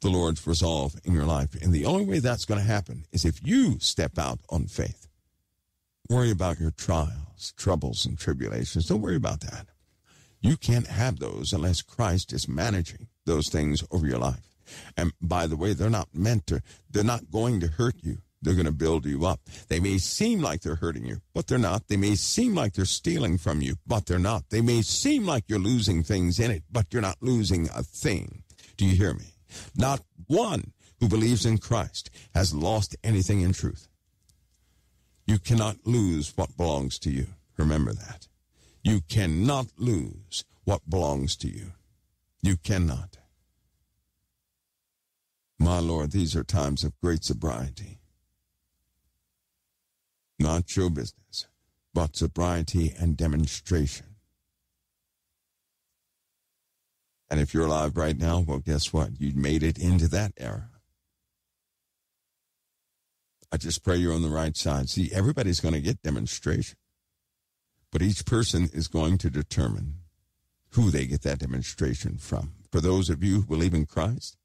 the Lord's resolve in your life. And the only way that's going to happen is if you step out on faith. Worry about your trials, troubles, and tribulations. Don't worry about that. You can't have those unless Christ is managing those things over your life. And by the way, they're not going to hurt you. They're going to build you up. They may seem like they're hurting you, but they're not. They may seem like they're stealing from you, but they're not. They may seem like you're losing things in it, but you're not losing a thing. Do you hear me? Not one who believes in Christ has lost anything in truth. You cannot lose what belongs to you. Remember that. You cannot lose what belongs to you. You cannot. My Lord, these are times of great sobriety. Not show business, but sobriety and demonstration. And if you're alive right now, well, guess what? You made it into that era. I just pray you're on the right side. See, everybody's going to get demonstration. But each person is going to determine who they get that demonstration from. For those of you who believe in Christ,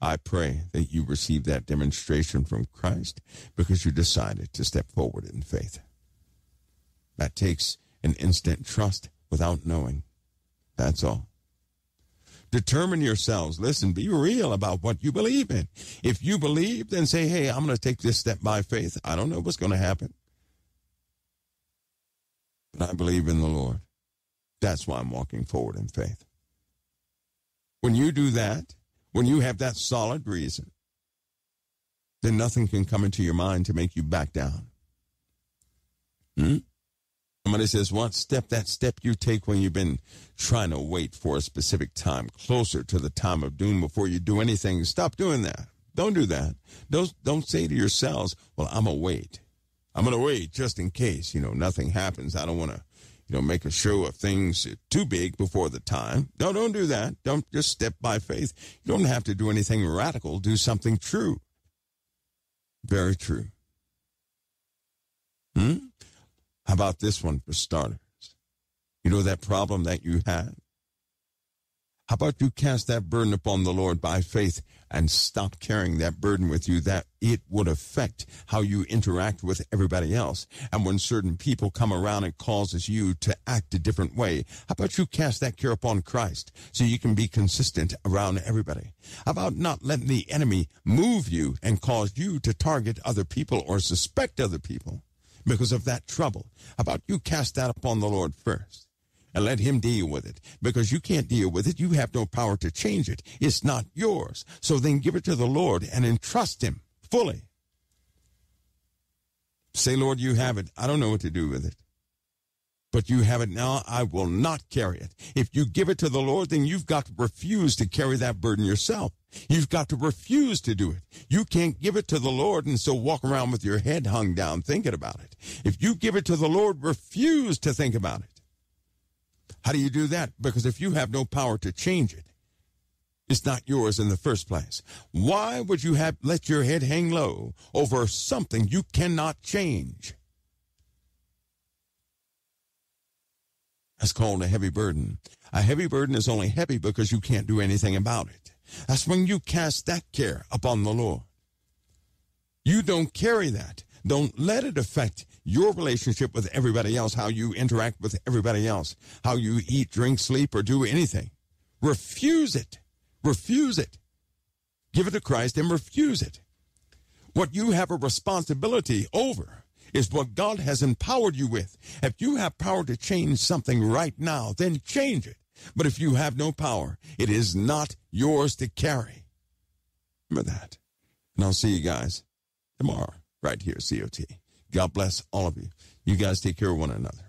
I pray that you receive that demonstration from Christ because you decided to step forward in faith. That takes an instant trust without knowing. That's all. Determine yourselves. Listen, be real about what you believe in. If you believe, then say, hey, I'm going to take this step by faith. I don't know what's going to happen, but I believe in the Lord. That's why I'm walking forward in faith. When you do that, when you have that solid reason, then nothing can come into your mind to make you back down. Somebody says, what step? That step you take when you've been trying to wait for a specific time, closer to the time of doom before you do anything. Stop doing that. Don't do that. Don't say to yourselves, well, I'm going to wait. I'm going to wait just in case, nothing happens. I don't want to, make a show of things too big before the time. No, don't do that. Don't just step by faith. You don't have to do anything radical. Do something true. Very true. How about this one for starters? You know that problem that you had? How about you cast that burden upon the Lord by faith and stop carrying that burden with you, that it would affect how you interact with everybody else. And when certain people come around, it causes you to act a different way. How about you cast that care upon Christ so you can be consistent around everybody? How about not letting the enemy move you and cause you to target other people or suspect other people because of that trouble? How about you cast that upon the Lord first? And let him deal with it, because you can't deal with it. You have no power to change it. It's not yours. So then give it to the Lord and entrust him fully. Say, Lord, you have it. I don't know what to do with it, but you have it now. I will not carry it. If you give it to the Lord, then you've got to refuse to carry that burden yourself. You've got to refuse to do it. You can't give it to the Lord and so walk around with your head hung down thinking about it. If you give it to the Lord, refuse to think about it. How do you do that? Because if you have no power to change it, it's not yours in the first place. Why would you have let your head hang low over something you cannot change? That's called a heavy burden. A heavy burden is only heavy because you can't do anything about it. That's when you cast that care upon the Lord. You don't carry that. Don't let it affect your relationship with everybody else, how you interact with everybody else, how you eat, drink, sleep, or do anything. Refuse it. Refuse it. Give it to Christ and refuse it. What you have a responsibility over is what God has empowered you with. If you have power to change something right now, then change it. But if you have no power, it is not yours to carry. Remember that. And I'll see you guys tomorrow. Right here, COT. God bless all of you. You guys take care of one another.